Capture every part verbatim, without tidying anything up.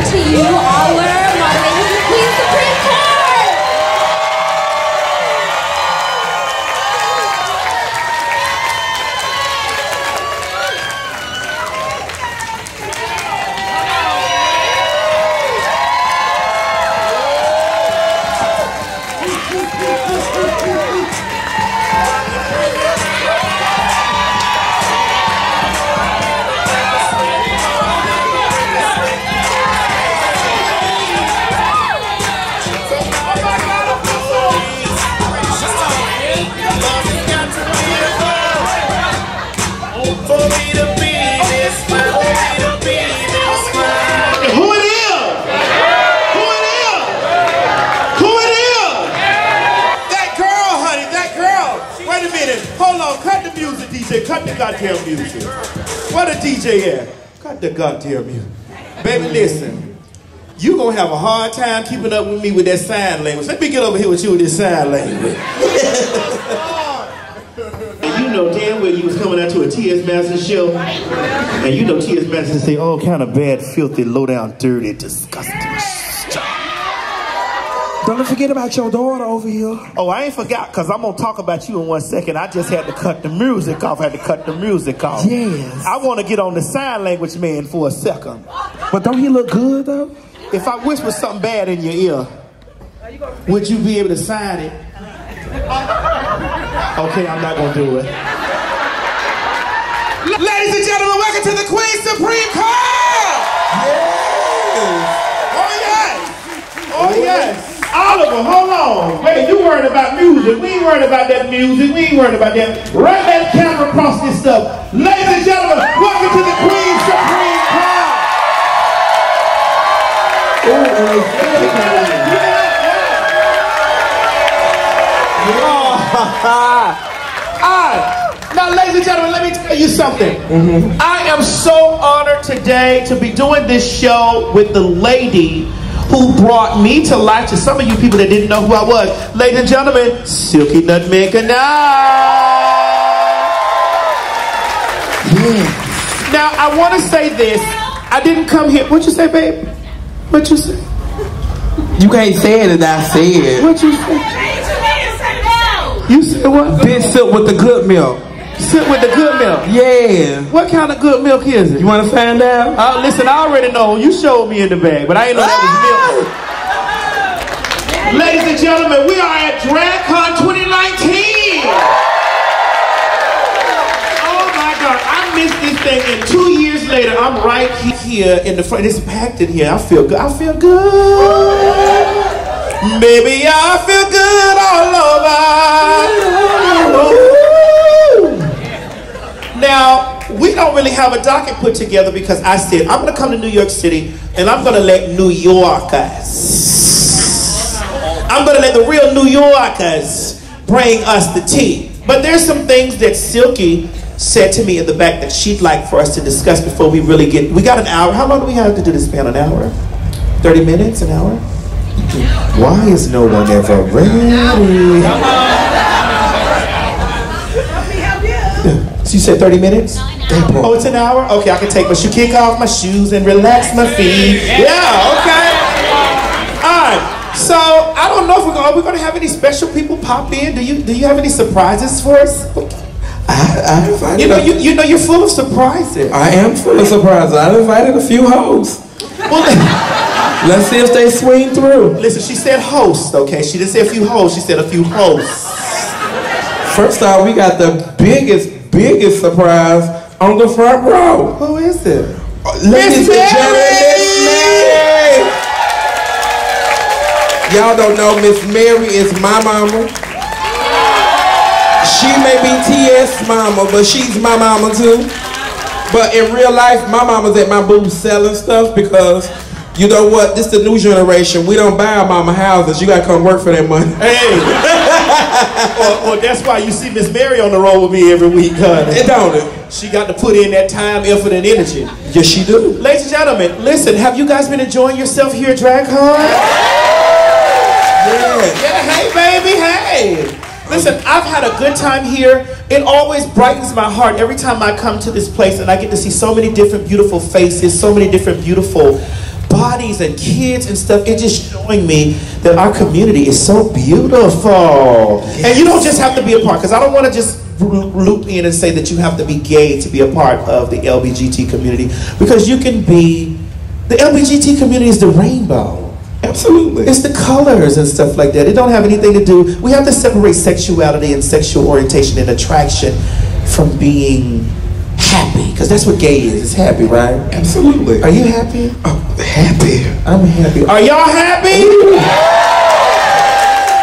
now to you, our modeling from the Queen's Supreme Court! Cut the goddamn music. Where the D J at? Cut the goddamn music. Baby, listen. You gonna have a hard time keeping up with me with that sign language. Let me get over here with you with this sign language. And you know damn well you was coming out to a T S Madison show. And you know T S Madison say all kind of bad, filthy, low-down, dirty, disgusting stuff. Don't forget about your daughter over here. Oh, I ain't forgot, because I'm going to talk about you in one second. I just had to cut the music off. I had to cut the music off. Yes. I want to get on the sign language man for a second. But don't he look good, though? If I whisper something bad in your ear, would you be able to sign it? Okay, I'm not going to do it. Ladies and gentlemen, welcome to the Queen's Supreme Court! Yes! Oh, yes! Oh, yes! Oliver, hold on. Wait, you worried about music. We ain't worried about that music. We ain't worried about that. Run that camera across this stuff. Ladies and gentlemen, welcome to the Queen's Supreme Court. All right. Now, ladies and gentlemen, let me tell you something. Mm-hmm. I am so honored today to be doing this show with the lady who brought me to life, to some of you people that didn't know who I was. Ladies and gentlemen, Silky Nutmeg Ganache. Yeah. Now, I want to say this. I didn't come here. What you say, babe? What you say? You can't say it and I say it. What you say? You said what? Bitch, sit with the good milk. Sit with the good milk? Yeah. What kind of good milk is it? You want to find out? Uh, listen, I already know. You showed me in the bag, but I ain't know that was milk. Ah! Ladies and gentlemen, we are at DragCon twenty nineteen. Oh my God, I missed this thing, and two years later, I'm right here in the front. It's packed in here. I feel good. I feel good. Baby, I feel good all over. Oh. Now, we don't really have a docket put together because I said, I'm going to come to New York City and I'm going to let New Yorkers, I'm going to let the real New Yorkers bring us the tea. But there's some things that Silky said to me in the back that she'd like for us to discuss before we really get, we got an hour. How long do we have to do this panel? An hour? thirty minutes? An hour? Why is no one ever ready? So you said thirty minutes? Oh, it's an hour? Okay, I can take my shoe, kick off my shoes and relax my feet. Yeah, okay. All right, so I don't know if we're going, are we going to have any special people pop in? Do you do you have any surprises for us? I, I invited you know, you, you know, you're full of surprises. I am full of surprises. I've invited a few hoes. Well, let's see if they swing through. Listen, she said hosts, okay? She didn't say a few hoes, she said a few hosts. First off, we got the biggest, biggest surprise on the front row. Who is it? Ladies and gentlemen, y'all don't know Miss Mary is my mama. She may be T S mama, but she's my mama too. But in real life, my mama's at my booth selling stuff because you know what? This is the new generation. We don't buy our mama houses. You gotta come work for that money. Hey. Well, well, that's why you see Miss Mary on the road with me every week, honey. It don't it? She got to put in that time, effort, and energy. Yes, she do. Ladies and gentlemen, listen, have you guys been enjoying yourself here at DragCon? Yeah. Yeah, hey, baby, hey. Listen, I've had a good time here. It always brightens my heart every time I come to this place and I get to see so many different beautiful faces, so many different beautiful bodies and kids and stuff. It's just showing me that our community is so beautiful. Yes. And you don't just have to be a part, because I don't want to just loop in and say that you have to be gay to be a part of the L G B T community, because you can be, the L G B T community is the rainbow. Absolutely. It's the colors and stuff like that. It don't have anything to do, we have to separate sexuality and sexual orientation and attraction from being happy, because that's what gay is. It's happy, right? Absolutely. Are you happy? I'm happy. I'm happy. Are y'all happy?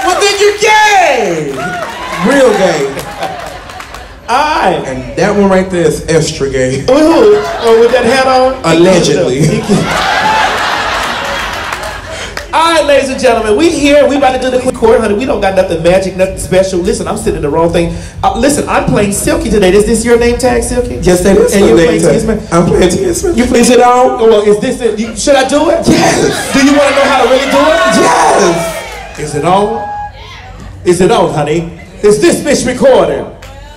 Well, then you're gay. Real gay. I. And that one right there is extra gay. Ooh, oh, with that hat on? Allegedly. Alright, ladies and gentlemen, we here, we about to do the Queen's Court, honey. We don't got nothing magic, nothing special. Listen, I'm sitting in the wrong thing. Uh, listen, I'm playing Silky today. Is this your name tag, Silky? Yes, that is. And you playing T S. Masters? I'm playing T S. Masters. You play it on? Well, is this it? You, should I do it? Yes. Do you want to know how to really do it? Yes. Is it on? Is it on, honey? Is this bitch recording?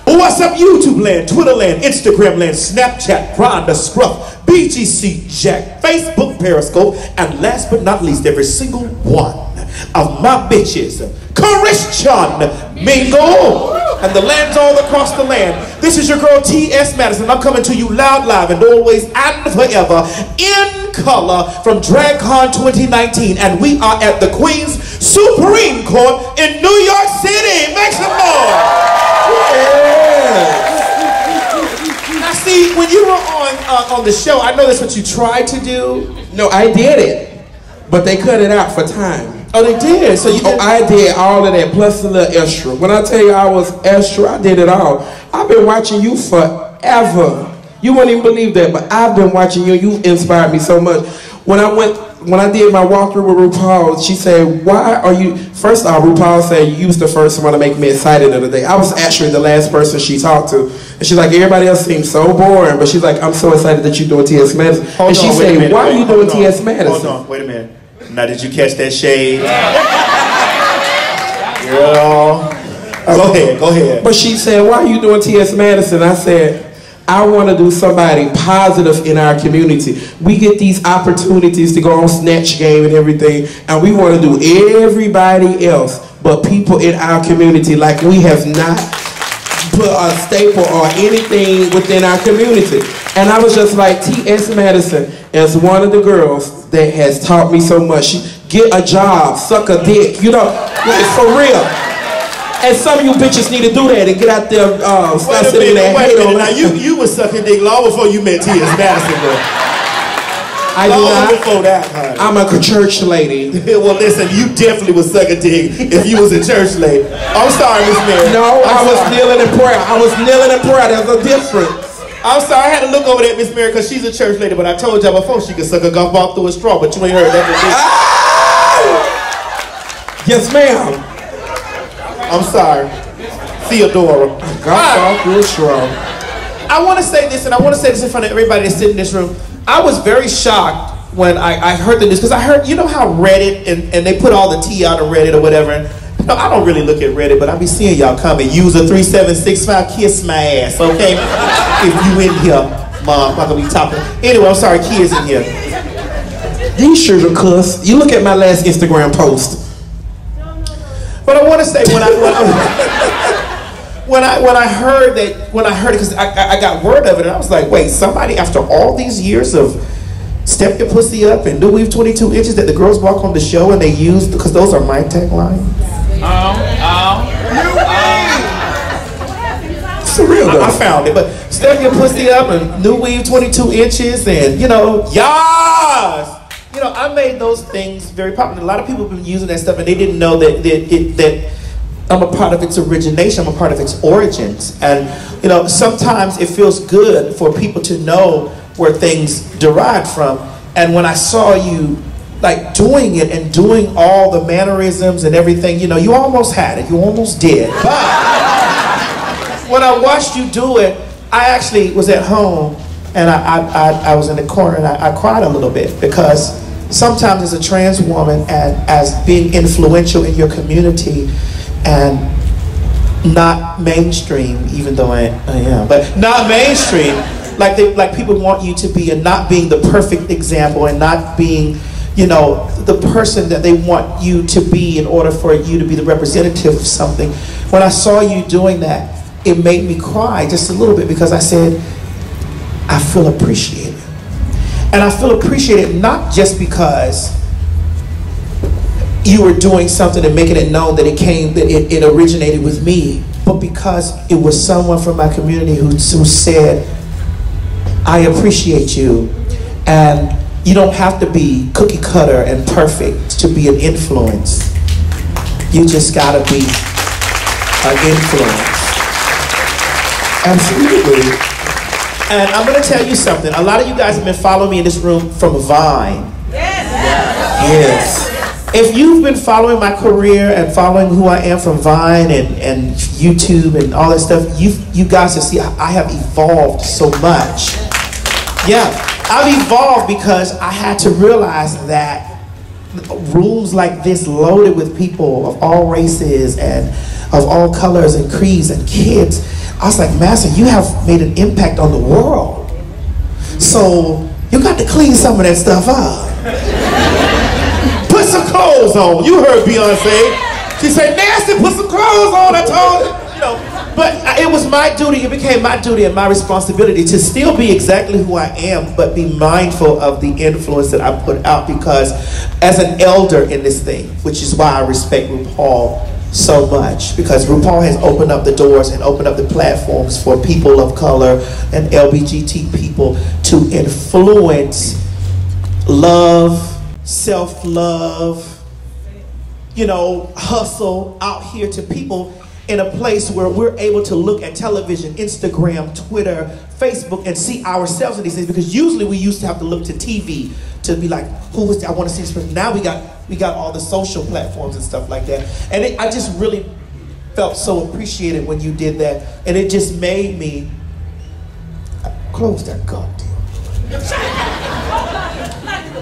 Well, what's up, YouTube land, Twitter land, Instagram land, Snapchat, Grindr, Scruff, B G C Jack, Facebook, Periscope, and last but not least, every single one of my bitches, Christian Mingle, and the lands all across the land. This is your girl T S. Madison. I'm coming to you loud, live, and always and forever in color from DragCon twenty nineteen, and we are at the Queen's Supreme Court in New York City. Make some noise. Yeah. Now see, when you were on uh, on the show, I know that's what you tried to do. No, I did it, but they cut it out for time. Oh, they did. So you? Oh, I did all of that plus a little extra. When I tell you I was extra, I did it all. I've been watching you forever. You wouldn't even believe that, but I've been watching you. You've inspired me so much. When I went. When I did my walkthrough with RuPaul, she said, why are you... First of all, RuPaul said, you was the first one to make me excited the other day. I was actually the last person she talked to. And she's like, everybody else seems so boring. But she's like, I'm so excited that you're doing T S. Madison. Hold and on, she said, minute, why wait, are you doing T S. Madison? Hold on, wait a minute. Now, did you catch that shade? Girl. Go ahead, go ahead. But she said, why are you doing T S. Madison? I said... I want to do somebody positive in our community. We get these opportunities to go on Snatch Game and everything, and we want to do everybody else but people in our community, like we have not put a staple or anything within our community. And I was just like, T S. Madison is one of the girls that has taught me so much. She, get a job, suck a dick, you know, for real. And some of you bitches need to do that and get out there and uh, stop sitting there. Wait a minute, now you, you was sucking dick long before you met T S. Madison, girl. I long did not. Before that, honey. I'm a church lady. Well, listen, you definitely was sucking dick if you was a church lady. I'm sorry, Miss Mary. No, I'm I was sorry. kneeling in prayer. I was kneeling in prayer. There's a difference. I'm sorry, I had to look over that, Miss Mary, because she's a church lady, but I told y'all before she could suck a golf ball through a straw, but you ain't heard that before. Ah! Yes, ma'am. I'm sorry, Theodora. I, I want to say this, and I want to say this in front of everybody that's sitting in this room. I was very shocked when I, I heard the news, because I heard, you know how Reddit, and, and they put all the tea out of Reddit or whatever, and you know, I don't really look at Reddit, but I be seeing y'all coming. User three seven six five, kiss my ass, okay? If you in here, Mom, I'm going to be talking. Anyway, I'm sorry, kids in here. You sure to cuss. You look at my last Instagram post. But I want to say when I when I, when I when I heard that when I heard it, because I, I got word of it and I was like, wait, somebody after all these years of step your pussy up and do weave twenty-two inches that the girls walk on the show and they use, because those are my taglines. Um, um, you um. It's real though. I, I found it, but step your pussy up and new weave twenty-two inches and you know, yas. You know, I made those things very popular. A lot of people have been using that stuff, and they didn't know that that, it, that I'm a part of its origination. I'm a part of its origins. And, you know, sometimes it feels good for people to know where things derived from. And when I saw you, like, doing it and doing all the mannerisms and everything, you know, you almost had it. You almost did. But when I watched you do it, I actually was at home, and I, I, I, I was in the corner, and I, I cried a little bit, because sometimes as a trans woman and as being influential in your community and not mainstream, even though I, I am, but not mainstream, Like they, like people want you to be, and not being the perfect example, and not being, you know, the person that they want you to be in order for you to be the representative of something. When I saw you doing that, it made me cry just a little bit, because I said, I feel appreciated. And I feel appreciated not just because you were doing something and making it known that it came, that it, it originated with me, but because it was someone from my community who, who said, I appreciate you, and you don't have to be cookie cutter and perfect to be an influence. You just gotta be an influence. Absolutely. And I'm gonna tell you something. A lot of you guys have been following me in this room from Vine. Yes. Yes. Yes. If you've been following my career and following who I am from Vine and, and YouTube and all that stuff, you you guys have seen I have evolved so much. Yeah, I've evolved because I had to realize that rooms like this loaded with people of all races and of all colors and creeds and kids, I was like, Master, you have made an impact on the world. So you got to clean some of that stuff up. Put some clothes on. You heard Beyonce. She said, Nasty, put some clothes on. I told her. You know, but it was my duty. It became my duty and my responsibility to still be exactly who I am, but be mindful of the influence that I put out, because as an elder in this thing, which is why I respect RuPaul so much, because RuPaul has opened up the doors and opened up the platforms for people of color and L G B T people to influence love, self-love, you know, hustle out here to people in a place where we're able to look at television, Instagram, Twitter, Facebook, and see ourselves in these things, because usually we used to have to look to T V to be like, who was that? I want to see this person. Now we got, we got all the social platforms and stuff like that. And it, I just really felt so appreciated when you did that. And it just made me, I close that goddamn.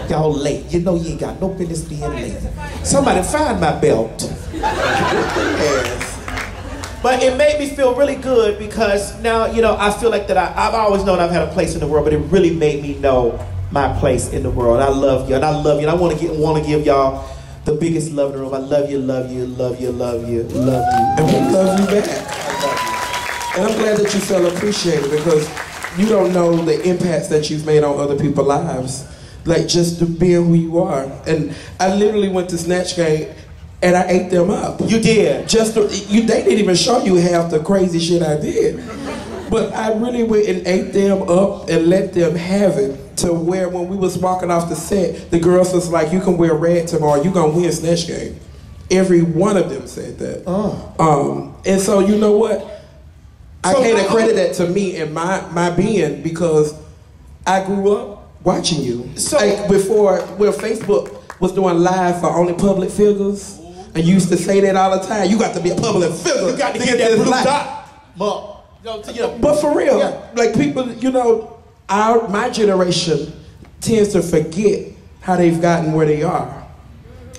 Y'all late. You know you ain't got no business being late. Somebody find my belt. And, but it made me feel really good, because now, you know, I feel like that I, I've always known I've had a place in the world, but it really made me know my place in the world. I love you, and I love you, and I want to want to give y'all the biggest love in the room. I love you, love you, love you, love you, love you. And we love you back. I love you. And I'm glad that you feel appreciated, because you don't know the impacts that you've made on other people's lives. Like, just being who you are. And I literally went to Snatch Game, and I ate them up. You did. Just to, you, they didn't even show you half the crazy shit I did. But I really went and ate them up and let them have it, to where when we was walking off the set, the girls was like, you can wear red tomorrow, you're going to win Snatch Game. Every one of them said that. Oh. Um, and so you know what? I so, can't accredit that to me and my, my being, because I grew up watching you. So, like before, when Facebook was doing live for only public figures, and you used to say that all the time. You got to be a public figure. You got to get that blue dot. But, you know, but for real, yeah. Like people, you know, our, my generation tends to forget how they've gotten where they are.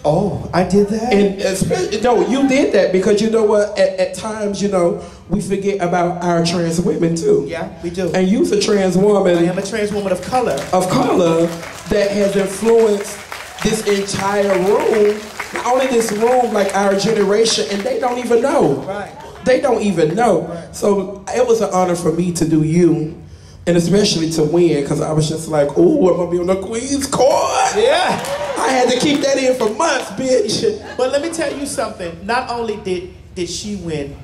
Oh, I did that? And especially, no, you did that, because you know what, at, at times, you know, we forget about our trans women too. Yeah, we do. And you're a trans woman. I am a trans woman of color. Of color that has influenced this entire room. Not only this room, like our generation, and they don't even know. Right. They don't even know. Right. So it was an honor for me to do you, and especially to win, because I was just like, ooh, I'm gonna be on the Queen's Court. Yeah. I had to keep that in for months, bitch. But let me tell you something. Not only did, did she win,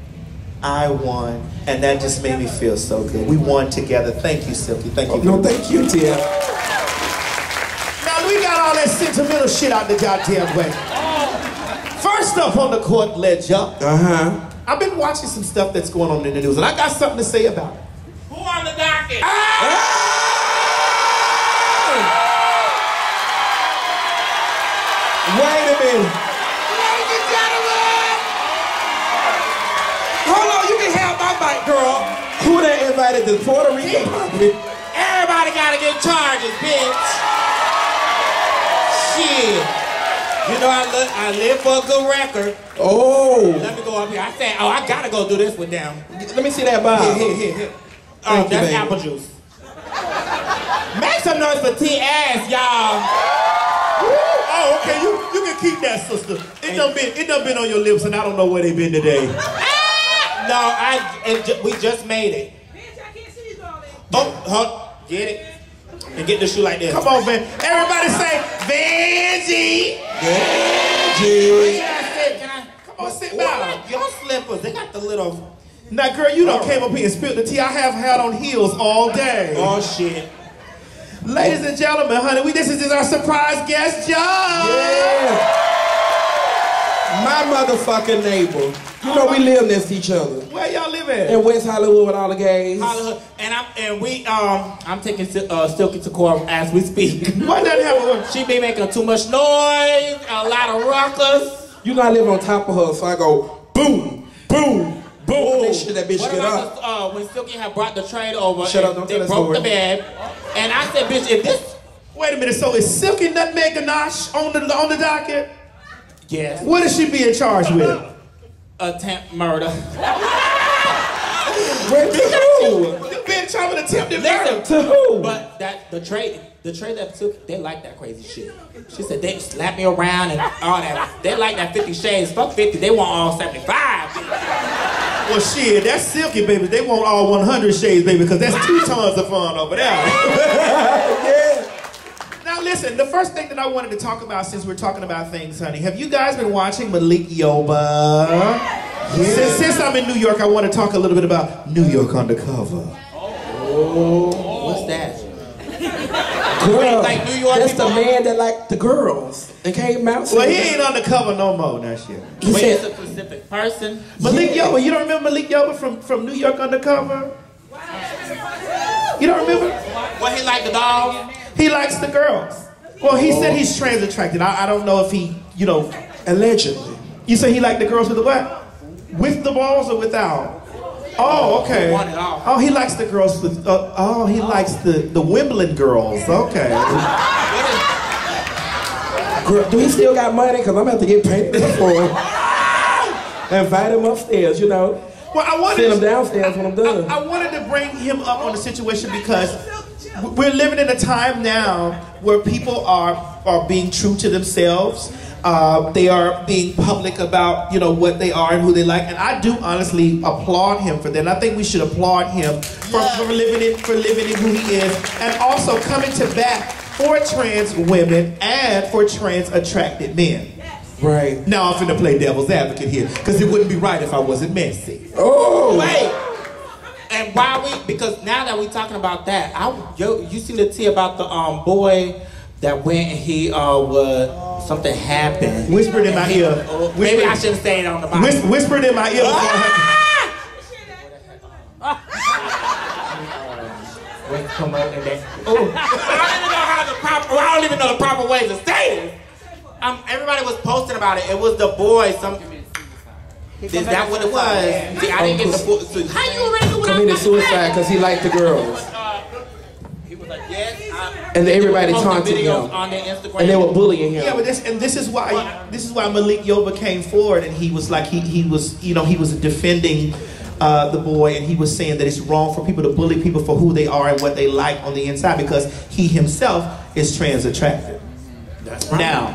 I won, and that just made me feel so good. We won together. Thank you, Silky. Thank you. Oh, no, thank you, T S. Now, we got all that sentimental shit out the goddamn way. First up on the court ledger, uh-huh. I've been watching some stuff that's going on in the news, and I got something to say about it. Who on the docket? Ah! Wait a minute. Ladies and gentlemen! Hold on, you can have my mic, girl. Who done invited the Puerto Rican puppet? Everybody gotta get charges, bitch. Shit. You know, I, look, I live for a good record. Oh. Let me go up here. I said, oh, I gotta go do this with them. Let me see that Bob. Here, here, here. here. Oh, that's baby. Apple juice. Make some noise for T S, y'all. Oh, okay, you, you can keep that, sister. It done been, it done been on your lips, and I don't know where they been today. Ah! No, I, and ju we just made it. Bitch, I can't see you all that. Oh, huh, get it? And get the shoe like this. Come on, man. Everybody say, Vanjie. Vanjie. Can I sit, can I? Come on, sit down. Your slippers, they got the little... Now, girl, you done came up here and spilled the tea. I have had on heels all day. Oh, shit. Ladies and gentlemen, honey, we this is our surprise guest, Joe. Yeah. My motherfucking neighbor. You know we live next each other. Where y'all live at? In West Hollywood with all the gays. Hollywood, and I'm and we um I'm taking uh, Silky to court as we speak. Why doesn't happen? She be making too much noise, a lot of ruckus. You know I live on top of her, so I go boom, boom. Boom! That shit, that bitch, what get up. The, uh, when Silky had brought the trade over, shut up, don't they tell broke story. The bed, and I said, "Bitch, if this..." Wait a minute. So is Silky Nutmeg Ganache on the on the docket? Yes. What is she being charged with? Attempt murder. Wait, to who? You been charged with attempted murder. To who? But that the trade, the trade that took, they like that crazy shit. She said they slap me around and all that. They like that Fifty Shades. Fuck Fifty. They want all seventy-five. Well, shit, that's Silky, baby. They want all one hundred shades, baby, because that's two tons of fun over there. Yeah. Now, listen, the first thing that I wanted to talk about, since we're talking about things, honey, have you guys been watching Malik Yoba? Yeah. Since, since I'm in New York, I want to talk a little bit about New York Undercover. Oh. Oh. What's that? Girl, like New York, that's people. The man that liked the girls and came out. Well, he ain't undercover no more, that shit. He Wait, said, a specific person. Malik yeah. Yoba, you don't remember Malik Yoba from, from New York Undercover? Wow. You don't remember? Well, he liked the dog. He likes the girls. Well, he oh. said he's trans attracted. I, I don't know if he, you know, allegedly. You say he liked the girls with the what? With the balls or without? Oh, okay. Oh, he likes the girls with, uh, oh, he oh. likes the, the Wimbledon girls. Okay. Girl, do he still got money? Because I'm going to have to get paid for him. Invite him upstairs, you know. Well, I wanted Send him downstairs I, when I'm done. I, I wanted to bring him up on the situation because we're living in a time now where people are, are being true to themselves. Uh, they are being public about, you know, what they are and who they like, and I do honestly applaud him for that. And I think we should applaud him for, yeah. for living in for living in who he is, and also coming to bat for trans women and for trans attracted men. Yes. Right. Now I'm finna play devil's advocate here, because it wouldn't be right if I wasn't messy. Oh. Wait. And why we? Because now that we're talking about that, I yo, you seen the tea about the um boy that went and he uh was. Something happened. Whispered in my he, ear. Oh, maybe I shouldn't say it on the mic. Whis whispered in my ear. Wait, come up and then. Oh, I don't even know how the proper. I don't even know the proper way to say it. Um, everybody was posting about it. It was the boy. Some. Is that what it was? See, I didn't get the boy. So, how you already know what I committed suicide because he liked the girls. Yes, I, and everybody taunted him, on their Instagram. And they were bullying him. Yeah, but this and this is why this is why Malik Yoba came forward, and he was like he he was you know he was defending uh, the boy, and he was saying that it's wrong for people to bully people for who they are and what they like on the inside, because he himself is trans attracted. That's right. Now,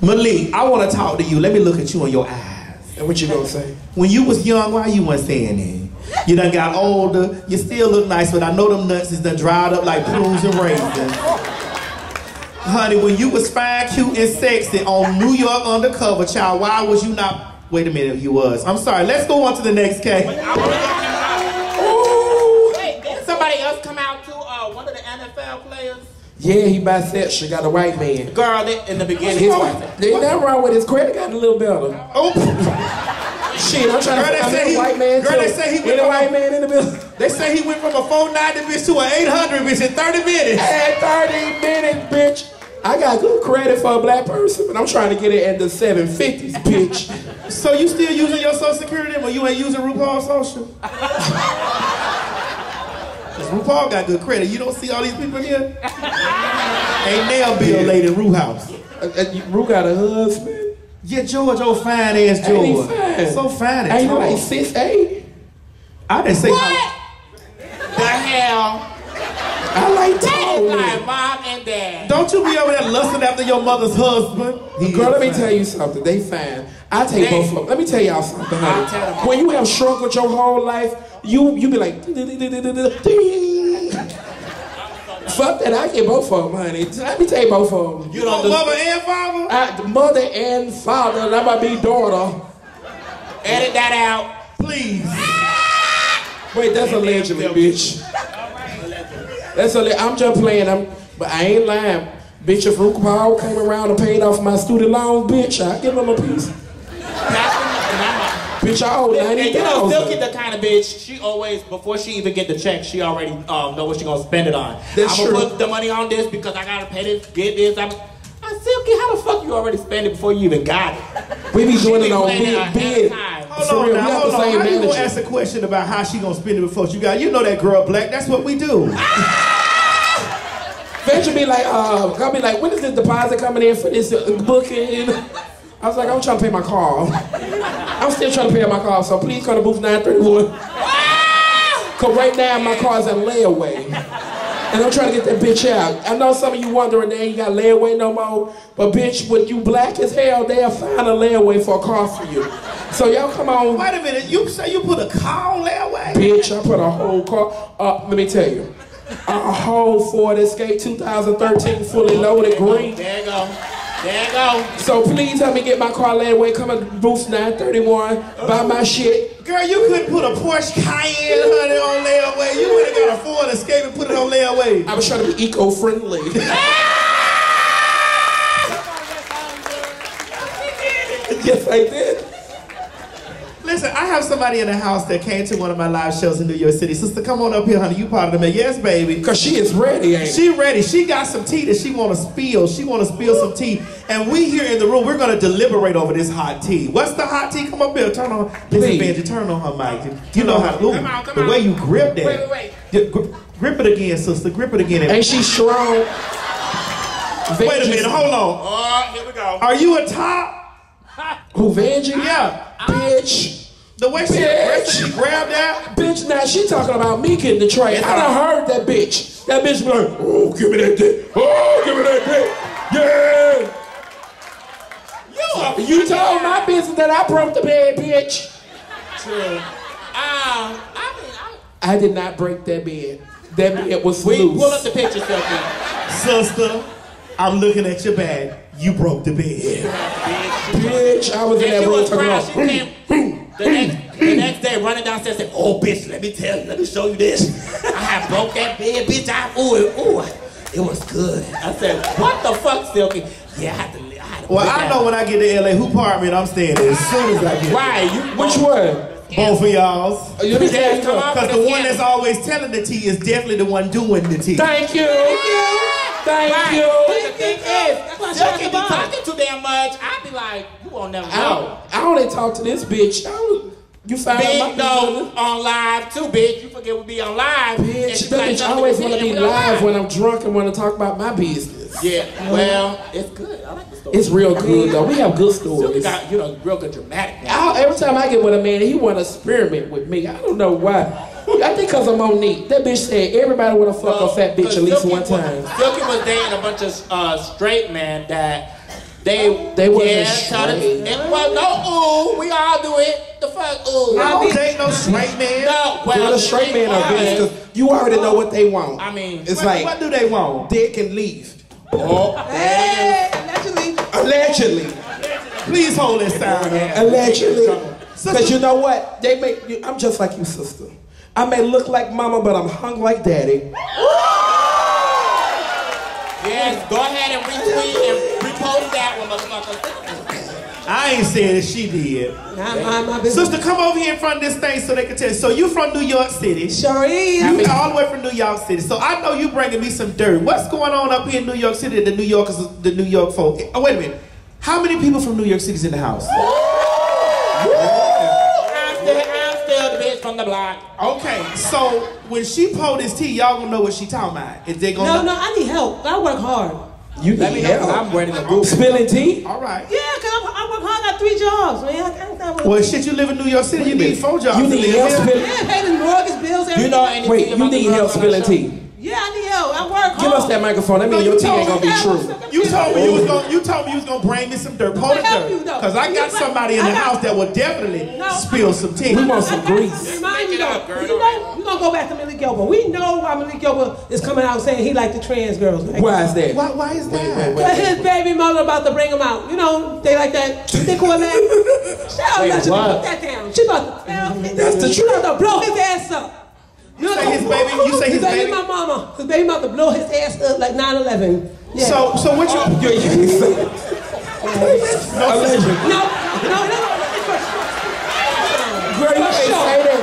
Malik, I want to talk to you. Let me look at you in your eyes. And what you gonna say? When you was young, why you weren't saying it? You done got older, you still look nice, but I know them nuts is done dried up like prunes and raisins. Honey, when you was fine, cute, and sexy on New York Undercover, child, why was you not... Wait a minute, you was. I'm sorry, let's go on to the next case. Hey, did somebody else come out to uh, one of the N F L players? Yeah, he bisexual, got a white man. Girl, they, in the beginning... There's nothing wrong with his credit, got a little better. Oh. Shit, I'm trying girl, to find a white man. Girl, too. They say he went from white a, man in the building. They say he went from a four ninety bitch to an eight hundred bitch in thirty minutes. Hey, thirty minutes, bitch. I got good credit for a black person, but I'm trying to get it at the seven fifties, bitch. So you still using your social security, but you ain't using RuPaul's social? Because RuPaul got good credit. You don't see all these people here? Ain't nail bill lady in Ru house. Uh, uh, Ru got a husband. Yeah, George, oh fine ass George. Ain't he fine? So fine ass George. Ain't he like six eight? I didn't say what? How... The hell? I like Tony. Like mom and dad. Don't you be over there lusting after your mother's husband? He Girl, let fine. me tell you something. They fine. I take both of them. Let me tell y'all something, honey. Tell them. When you have struggled your whole life, you you be like. Fuck that, I get both of them, honey. Let me tell you both of them. You know, mother and father? I, mother and father, that might be daughter. Edit that out, please. Wait, that's allegedly, bitch. That's allegedly. I'm just playing, I'm, but I ain't lying. Bitch, if RuPaul came around and paid off my student loan, bitch, I'd give him a piece. Bitch, I owe ninety thousand dollars. And you know, Silky the kind of bitch, she always, before she even get the check, she already um, know what she gonna spend it on. That's I'm true. gonna put the money on this because I gotta pay this, get this. I'm, I'm Silky, how the fuck you already spend it before you even got it? We be doing it on big, big. Hold on now, hold on. How you gonna ask a question about how she gonna spend it before she got it? You know that girl, Black, that's what we do. Venture be like, uh, I'll be like, when is this deposit coming in for this uh, booking? I was like, I'm trying to pay my car. I'm still trying to pay my car, so please come to booth nine thirty-one. Cause right now my car's in layaway. And I'm trying to get that bitch out. I know some of you wondering, they ain't got layaway no more, but bitch, when you black as hell, they'll find a layaway for a car for you. So y'all come on. Wait a minute, you say you put a car on layaway? Bitch, I put a whole car, uh, let me tell you. A whole Ford Escape two thousand thirteen fully loaded green. There you go. There you go. So please help me get my car laid away. Come to booth nine thirty-one. Uh, buy my shit. Girl, you couldn't put a Porsche Cayenne honey, on layaway. You would have got a Ford Escape and put it on layaway. I was trying to be eco-friendly. Yes, I did. Listen, I have somebody in the house that came to one of my live shows in New York City. Sister, come on up here, honey. You part of the yes, baby. Because she is ready, ain't she? She ready. She got some tea that she want to spill. She want to spill some tea. And we here in the room, we're going to deliberate over this hot tea. What's the hot tea? Come up here. Turn on. Listen, Benji, turn on her mic. You know how to do it. The way you grip that. Wait, wait, wait. Grip, grip it again, sister. Grip it again. Ain't she strong? Wait a minute. Hold on. All right, here we go. Are you a top? Who, Vanjie? Yeah. I, bitch. The way she, bitch. she grabbed that. Bitch, now she talking about me getting the tray. I done heard that bitch. That bitch be like, oh, give me that dick. Oh, give me that dick. Yeah. You, you told guy. my business that I broke the bed, bitch. True. Um, I, mean, I, I did not break that bed. That bed was we loose. Pull up the picture, sister. I'm looking at your bag. You broke the bed. Bitch, I was in that room talking about. The next, the next day, running downstairs, said, "Oh, bitch, let me tell you, let me show you this. I have broke that bed, bitch. I ooh, ooh, it was good." I said, "What the fuck, Silky?" Yeah, I had to. I had to well, I know out. when I get to L A, who apartment I'm staying in as soon as I get. Right, you, which one? Both of y'all. Let me tell you, because the one that's always telling the tea is definitely the one doing the tea. Thank you. Thank you. Thank right. you. But the thing is, y'all can be talking too damn much. I be like, you won't never know. I only talk to this bitch. I you find Big though on live too, bitch. You forget we be on live. Bitch, that bitch always want to be live when I'm drunk and want to talk about my business. Yeah, well, it's good. I like the story. It's real good though. We have good stories. You know, real good dramatic. Every time I get with a man, he want to experiment with me. I don't know why. I think because of Monique. That bitch said everybody wanna fuck well, a fat bitch at least Silky one time. Was, Silky was dating a bunch of uh, straight men that they they wasn't yeah, straight. It was no ooh, we all do it. The fuck ooh. I don't date no straight man. No, well, the straight men are bitch. You already know what they want. I mean, it's what, like what do they want? Dick and leave. Oh, hey, allegedly. Allegedly. Please hold this down. Allegedly. Because you know what? They make you, I'm just like you, sister. I may look like mama, but I'm hung like daddy. Yes, go ahead and retweet and repost that one, motherfucker. I ain't saying that she did. Not my, my business. Sister, come over here in front of this thing so they can tell you. So you from New York City. Sure is. You all the way from New York City. So I know you bringing me some dirt. What's going on up here in New York City, the New Yorkers, the New York folk? Oh, wait a minute. How many people from New York City's in the house? From the block. Okay, so when she pull this tea, y'all gonna know what she talking about. Is they gonna? No, no, I need help. I work hard. You need help. I'm ready to go. Spilling tea? All right. Yeah, cause I work hard. I got three jobs, man. I, I, I well, do. shit, you live in New York City. You need four jobs. You need help spilling. Yeah, paying mortgage bills. Everything. You know anything? Wait, you need help spilling tea? Yeah, I need help. Give us that microphone. That means no, your tea ain't gonna be true. You told me you was gonna. You told me you was gonna bring me some dirt. Pull the dirt. Cause I got somebody in the house that will definitely spill some tea. We want some grease. Remind me though. You know we gonna go back to Malik Yoba. We know why Malik Yoba is coming out saying he like the trans girls. Why is that? Why, why is that? Cause his baby mother about to bring him out. You know they like that. They call that. She about to put that down. She about to. That's the truth. She about to blow his ass up. You, you say his baby, you say his, his baby, baby my mama, his baby mother blow his ass up like nine eleven. Yeah. So, so what you? Oh. You're, you're, you're, you're, no, no, no, no. Girl, you can't say that.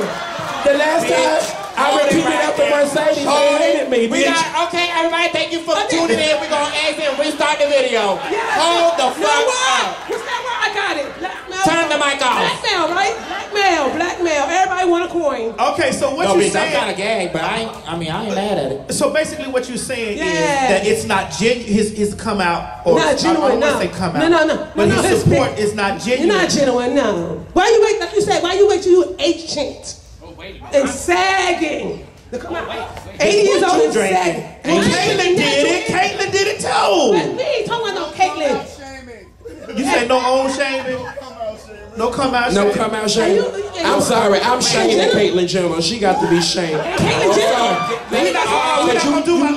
The last bitch. time I repeated right after there. Mercedes, oh, they hated me. We got, okay, everybody, thank you for okay. tuning in. We're gonna exit and restart the video. Yes. Hold the fuck no, up. What's that word? I got it. Blackmail. Turn the mic off. Blackmail, right? Blackmail, blackmail. Everybody want a coin. Okay, so what no, you bitch, saying? I'm kind of gay, but I, ain't, I mean, I ain't mad at it. So basically, what you're saying yeah. is that it's not genuine. His, his come out or not genuine. I don't no. say come out. No, no, no. But no, no, his support his, is not genuine. It's not genuine. No. Why you wait? Like you said, why you wait till you age chant? And sagging. Look, come out. eighty years old and sagging. And Caitlyn did it. Caitlyn did it too. We ain't talking about no Caitlyn. You said no own shaming? No come out shaming. No come out shaming. I'm sorry. I'm shaming Caitlyn Jenner. She got to be shamed. Caitlyn Jenner.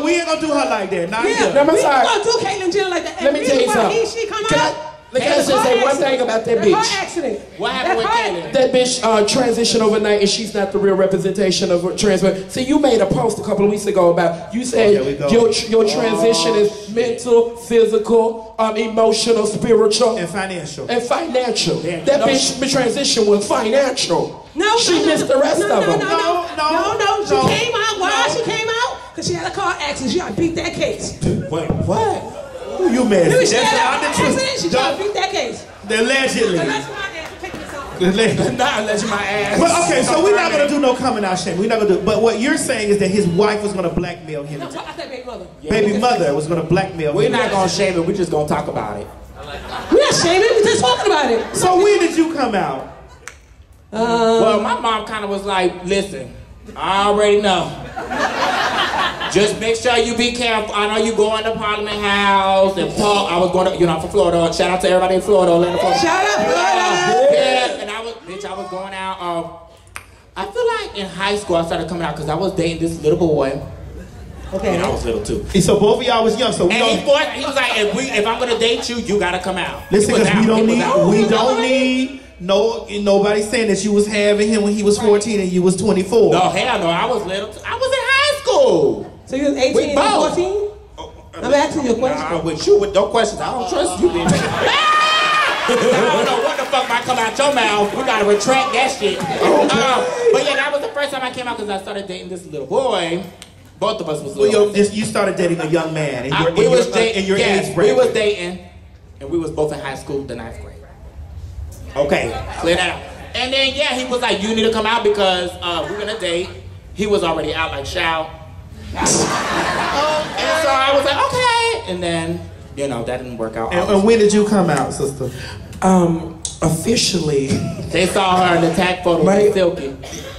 We ain't gonna do her like that. Not yet. I'm sorry. We ain't gonna do Caitlyn Jenner like that. Let me tell you something. She come out. Let's just say one thing about that bitch. Car accident. What happened with that? That bitch uh, transitioned overnight, and she's not the real representation of a trans woman. See, you made a post a couple of weeks ago about you said oh, your your transition oh. is mental, physical, um, emotional, spiritual, and financial. And financial. Damn. That no. bitch transition was financial. No, she no, missed no, the rest no, of them. No, no, no, no, no, no. She no, came out. Why no. she came out? Cause she had a car accident. She got beat that case. Wait, what? Who you mad? That's she had an accident. She tried to beat that case. Allegedly. Unless my ass picked this up. Not unless my ass. But okay, so we're not gonna do no coming out shame. We're not gonna do. But what you're saying is that his wife was gonna blackmail him. No, I said baby mother. Yeah, baby mother was gonna blackmail. We're him. Not gonna shame it. We're just gonna talk about it. We're not shaming. We're just talking about it. So when did you come out? Um, well, my mom kind of was like, listen, I already know. Just make sure you be careful. I know you going to Parliament House and Paul. I was going to, you know, I'm from Florida. Shout out to everybody in Florida. Orlando, Florida. Shout out, Florida! Yeah, and I was, bitch, I was going out. Uh, I feel like in high school I started coming out because I was dating this little boy. Okay. And I was little too. So both of y'all was young, so we and don't. He, forced, he was like, if we, if I'm gonna date you, you gotta come out. Listen, because we don't need, we don't need. No, nobody saying that you was having him when he was fourteen and you was twenty-four. No, hell no, I was little. T I was in high school. So you was eighteen and fourteen? Oh, I'm, I'm asking you a question. Nah, with you, with no questions, I don't trust you. Then. I don't know what the fuck might come out your mouth. You gotta retract that shit. Okay. Uh, but yeah, that was the first time I came out because I started dating this little boy. Both of us was little. Well, you started dating a young man. And I, we was dating. Yes, we was dating, and we was both in high school, the ninth grade. Okay, clear that out. And then, yeah, he was like, you need to come out because uh, we're gonna date. He was already out, like, shout. And so I was like, okay. And then, you know, that didn't work out. And, and when did you come out, sister? Um, officially. They saw her in the tag photo with Silky.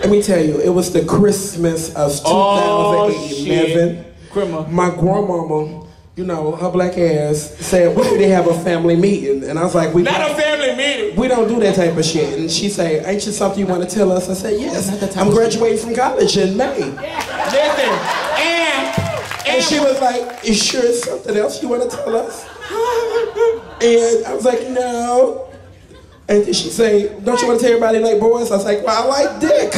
Let me tell you, it was the Christmas of two thousand eleven. Oh, my grandmama, you know, her black ass said, we need to have a family meeting. And I was like, we not a family meeting. We don't do that type of shit. And she said, ain't you something you want to tell us? I said, yes. I'm graduating from college in May. Yeah. Listen. And, and, and she was like, you sure it's something else you want to tell us? And I was like, no. And she said, don't you want to tell everybody like boys? I was like, well, I like dick.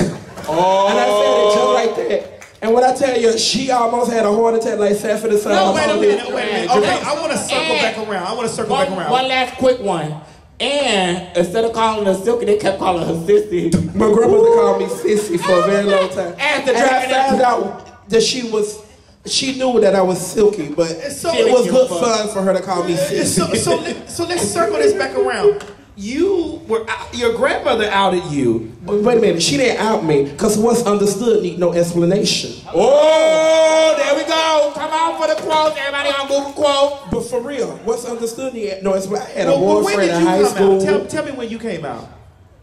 Oh. And I said it just like that. And when I tell you, she almost had a heart attack like Safford and Son. No, wait a minute, wait a minute. Okay, I want to circle back around. I want to circle back around. One last quick one. And instead of calling her Silky, they kept calling her Sissy. My grandmother called me Sissy for a very long time. After I found out that she was, she knew that I was Silky, but it was good fun for her to call me Sissy. So, so, so let's circle this back around. You were, your grandmother outed you. Wait a minute, she didn't out me, because what's understood need no explanation. Oh, there we go. Come on for the quote. Everybody on Google quote. But for real, what's understood need no explanation. I had a boyfriend in high school. Tell, tell me when you came out.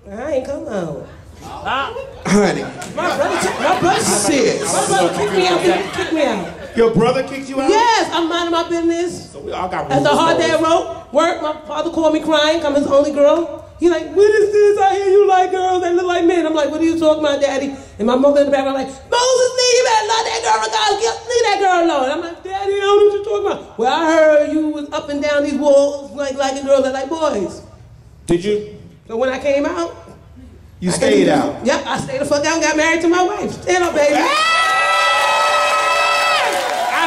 I ain't come out. Honey. My brother, my brother said, my brother kicked me out, kicked me out. Your brother kicked you out? Yes, I'm minding my business. So we all got rules. That's a hard day at work. Work, my father called me crying. I'm his only girl. He like, what is this? I hear you like girls that look like men. I'm like, what are you talking about, daddy? And my mother in the background like, Moses, leave, you better let that girl go. Leave that girl alone. And I'm like, daddy, I don't know what you're talking about. Well, I heard you was up and down these walls like liking girls that like boys. Did you? So when I came out. You I stayed out. Yep, I stayed the fuck out and got married to my wife. Stand up, baby. I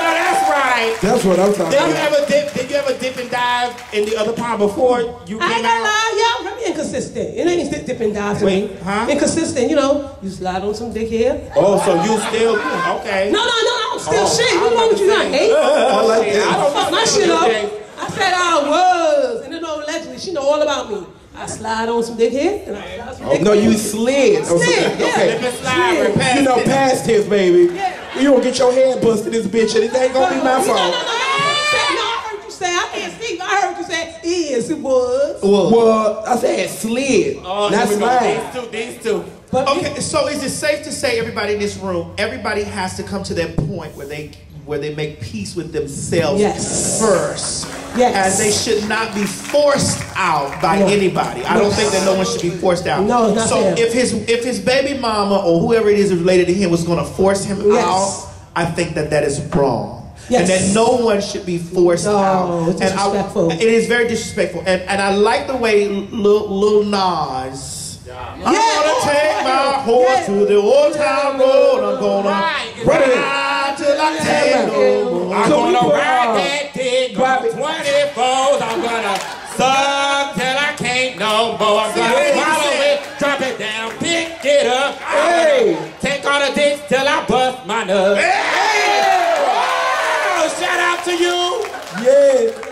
know that's right. That's what I'm talking did about. You ever dip, did you ever dip and dive in the other pond before you came out? I ain't gonna lie, y'all, I'm inconsistent. It ain't dip and dive to Wait, me. Huh? Inconsistent, you know, you slide on some dick here. Oh, so you still, okay. No, no, no, I'm still oh, shit. What wrong with you, not eight? I don't, like I don't fuck my shit up. Day. I said I was, and it don't allegedly, she know all about me. I slide on some dick here, and I slide on some dick. No, you slid. Slid, yeah. Okay. Slip and slide, slid. You know, past his, baby. Yeah. You don't get your head busted, this bitch, and it ain't gonna be my fault. No, no, no, no, I heard you say, I can't speak, but I heard you say, yes, it was. Well, well I said slid, oh, not slide. These two, these two. But okay, it, so is it safe to say everybody in this room, everybody has to come to that point where they where they make peace with themselves yes. first. Yes. And they should not be forced out by no. anybody. I no. don't think that no one should be forced out. No, not So him. if his if his baby mama or whoever it is related to him was gonna force him yes. out, I think that that is wrong. Yes. And that no one should be forced no, out. It's disrespectful. And I, it is very disrespectful. And and I like the way Lil, Lil Nas I'm yeah. gonna take my horse yeah. to the old town road. I'm gonna ride, ride till I take over. I'm gonna ride that dick on twenty-fours. I'm gonna suck till I can't no more. I'm gonna swallow it, drop it down, pick it up. Hey. Take all the dicks till I bust my nuts. Hey. Hey. Wow. Shout out to you. Yeah.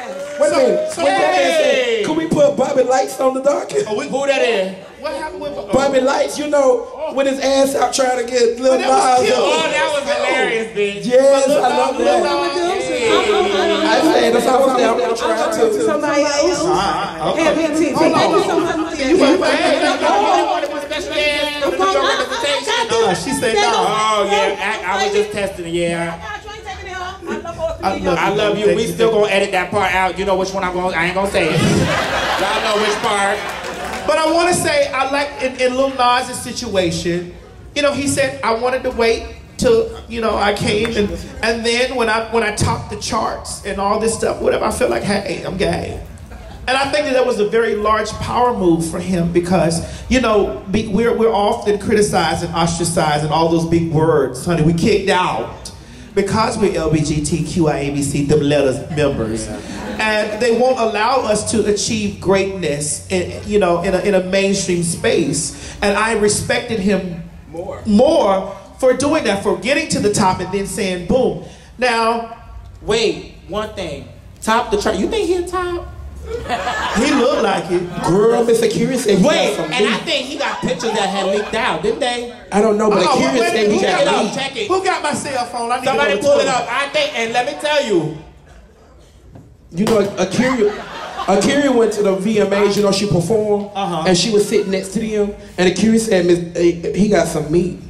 Wait a minute. So, so hey. Could we put Bobby Lights on the docket? Oh, we pull that in. What happened with oh. Bobby Lights? You know, oh. with his ass out trying to get Lil Nas. Oh, that was hilarious, bitch. Yes, I love that. I said that's how I'm going to try to somebody else. Have him T V. Thank you so much. You want to put special dance? No, she said no. Oh yeah, I was just testing. Yeah. I love, I love you. We still gonna edit that part out. You know which one I'm gonna. I ain't gonna say it. Y'all know which part. But I want to say I like in, in Lil Nas' situation. You know, he said I wanted to wait till you know I came, and and then when I when I topped the charts and all this stuff, whatever, I felt like, hey, I'm gay. And I think that that was a very large power move for him because, you know, be, we're we're often criticized and ostracized and all those big words, honey. We kicked out. Because we're L G B T Q I A B C, them letters members, and they won't allow us to achieve greatness, in, you know, in a, in a mainstream space. And I respected him more, more for doing that, for getting to the top and then saying, "Boom." Now, wait, one thing, top the chart. You think he'll top? He looked like it. Girl, Miss Akira said he Wait, got and I think he got pictures that had leaked out, didn't they? I don't know, but oh, Akira well, said he got leaked. Up, check it. Who got my cell phone? I need Somebody to pull it up. I think, and let me tell you. You know, Akira... Akira went to the V M As, you know, she performed, uh-huh. and she was sitting next to them, and Akira said, Miss, he got some meat.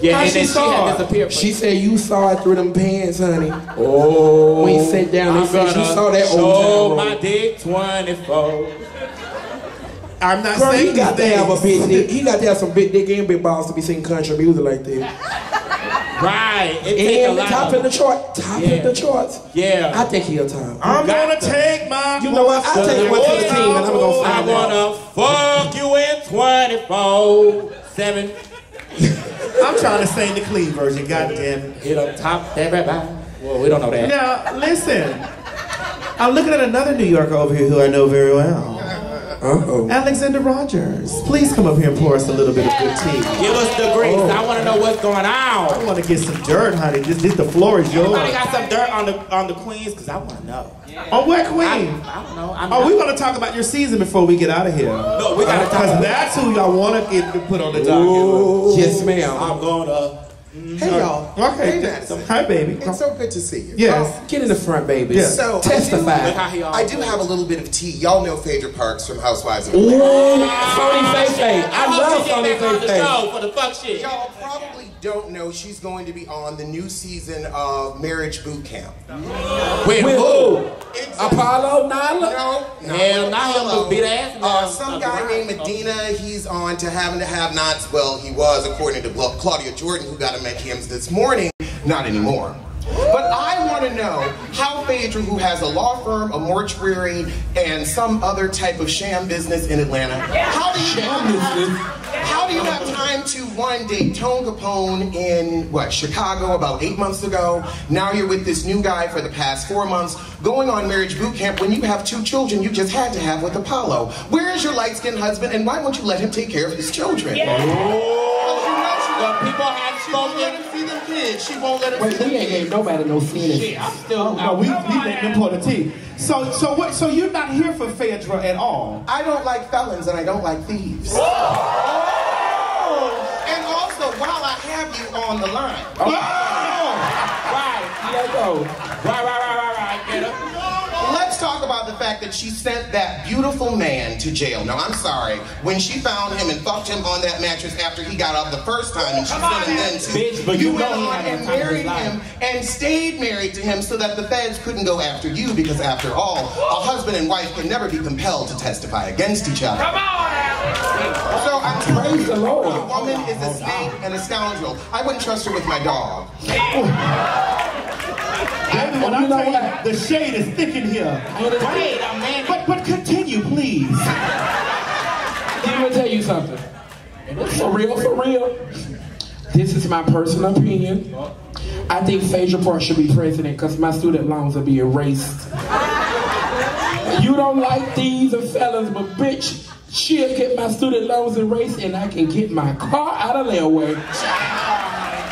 Yeah, and she, then saw she, had she said you saw it through them pants, honey. Oh, we sat down and said you saw that old my dick twenty-four. I'm not Girl, saying he got things. to have a big dick. He got to have some big dick and big balls to be singing country music like that. Right. It and topping the chart, topping yeah. the charts. Yeah. I think he'll top. I'm gonna them. take my. You know what? I'll take it to the team, and I'm gonna find I wanna out. fuck you in twenty-four seven. I'm trying to sing the Clean version, goddamn. It'll top everybody. Well, we don't know that. Now, listen. I'm looking at another New Yorker over here who I know very well. Uh-oh. Alexander Rogers. Please come up here and pour us a little bit of good tea. Give us the grease. Oh. I want to know what's going on. I want to get some dirt, honey. This, this, the floor is yours. Anybody got some dirt on the on the Queens? Because I want to know. Yeah. On what Queen? I, I don't know. I'm oh, we want to talk about your season before we get out of here. No, we got to uh, talk Because that's who y'all want to get put on the docket. Yes, ma'am. I'm going to... Hey y'all. Okay. Hey, hi baby. It's so good to see you. Yes. Um, Get in the front, baby. Yes. So testify. I do, I do have a little bit of tea. Y'all know Phaedra Parks from Housewives of Atlanta. Ooh, Sony Faye Faye. I love Sony Faye Faye. For the fuck shit. Y'all probably don't know, she's going to be on the new season of Marriage Boot Camp. With, with who? Apollo Nida? No. Hell, Nida big ass. Uh, some guy named Medina, he's on To Have and To Have Nots. Well, he was, according to Claudia Jordan, who got him at Kim's this morning. Not anymore. But I want to know how Phaedra, who has a law firm, a mortuary, and some other type of sham business in Atlanta, how do you sham business? How do you have time to, one, date Tone Capone in, what, Chicago about eight months ago? Now you're with this new guy for the past four months, going on Marriage Boot Camp when you have two children you just had to have with Apollo. Where is your light-skinned husband, and why won't you let him take care of his children? Yeah. Oh, you know, well, people have spoken. She won't let us. We ain't gave nobody no sin. Shit, I'm still. Oh, no, we we let them pour the tea. So so what? So you're not here for Phaedra at all. I don't like felons and I don't like thieves. Oh! And also, while I have you on the line. Oh! Oh! Right, let's go. Right, right, right, right, right. Get up. Let's talk about the fact that she sent that beautiful man to jail. Now I'm sorry. When she found him and fucked him on that mattress after he got up the first time and she sent him then to bitch, but you, you went on and married him and stayed married to him so that the feds couldn't go after you, because after all, a husband and wife can never be compelled to testify against each other. Come on, Alex. So I'm praise the Lord. A woman is a snake and a scoundrel. I wouldn't trust her with my dog. I, when I tell you, the shade is thick in here. Right? But, but continue, please. Let me tell you something. For real, for real. This is my personal opinion. I think Phaedra Parks should be president because my student loans will be erased. You don't like thieves and fellas, but bitch, she'll get my student loans erased and I can get my car out of their way.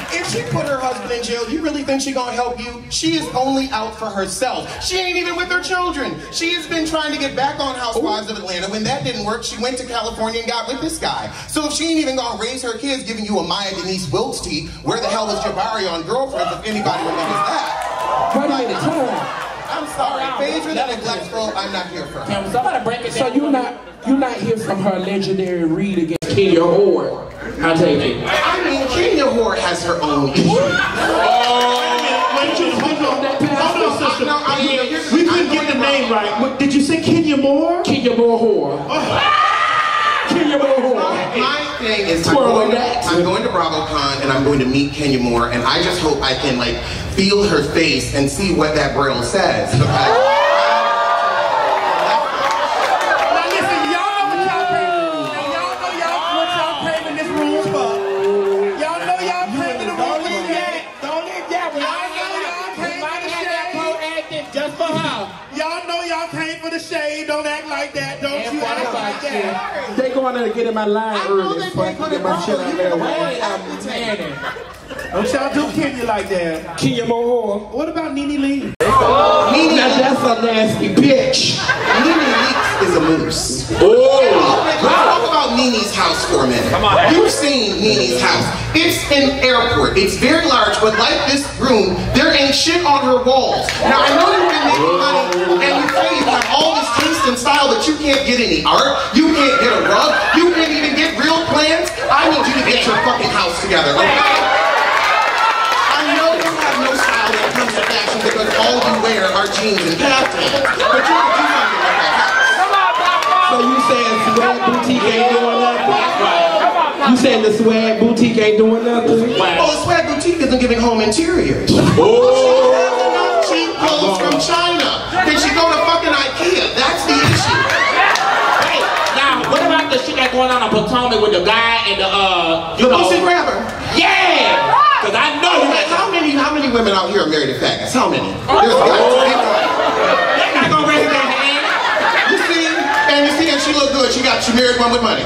If she put her husband in jail, you really think she gonna help you? She is only out for herself. She ain't even with her children. She has been trying to get back on Housewives of Atlanta. When that didn't work, she went to California and got with this guy. So if she ain't even gonna raise her kids giving you a Maya Denise Wilkes tea, where the hell was Jabari on Girlfriends if anybody remembers that? Wait a minute, hold on. I'm sorry, Phaedra, that neglectful, I'm not here for her. Somebody break it down. So you're not, you're not here from her legendary read against Kenya Moore. I take it. I mean, Kenya Moore has her own issue. Oh, wait a minute, wait, hold on. Hold on, sister. No, I mean, you're, we couldn't get the name right. What, did you say Kenya Moore? Kenya Moore whore. Oh. Kenya Moore whore. My, my thing is, I'm going, to, I'm going to BravoCon and I'm going to meet Kenya Moore, and I just hope I can, like, feel her face and see what that braille says. Because they going to get in my line early. I know they put it my shit out there. Wait, I'm tanning. Don't y'all do Kenya like that. Kenya Moore. What about NeNe Leakes? Oh, NeNe, that's a nasty bitch. NeNe Leakes is a moose. Oh, let's talk about NeNe's house for a minute. Come on. You've seen NeNe's house. It's an airport. It's very large, but like this room, there ain't shit on her walls. Now I know you've been making money and you say you have all this taste and style, but you can't get any art. You can't get a rug. You can't even get real plans. I need you to get your fucking house together, okay? I know you have no style when it comes to fashion because all you wear are jeans and pajamas. But you don't do something like that house. So you saying swag boutique ain't doing nothing? You saying the swag boutique ain't doing nothing? Oh, swag boutique isn't giving home interiors. Oh. She pulls from China. Did she go to fucking Ikea? That's the issue. Hey, now what about the shit that's going on in Potomac with the guy and the uh, you know, pussy grabber? Yeah, because I know. Okay, how many, how many women out here are married to faggots? How many? There's oh. guys. That guy gonna raise their hand. You see, and you see, and she look good. She got you married one with money.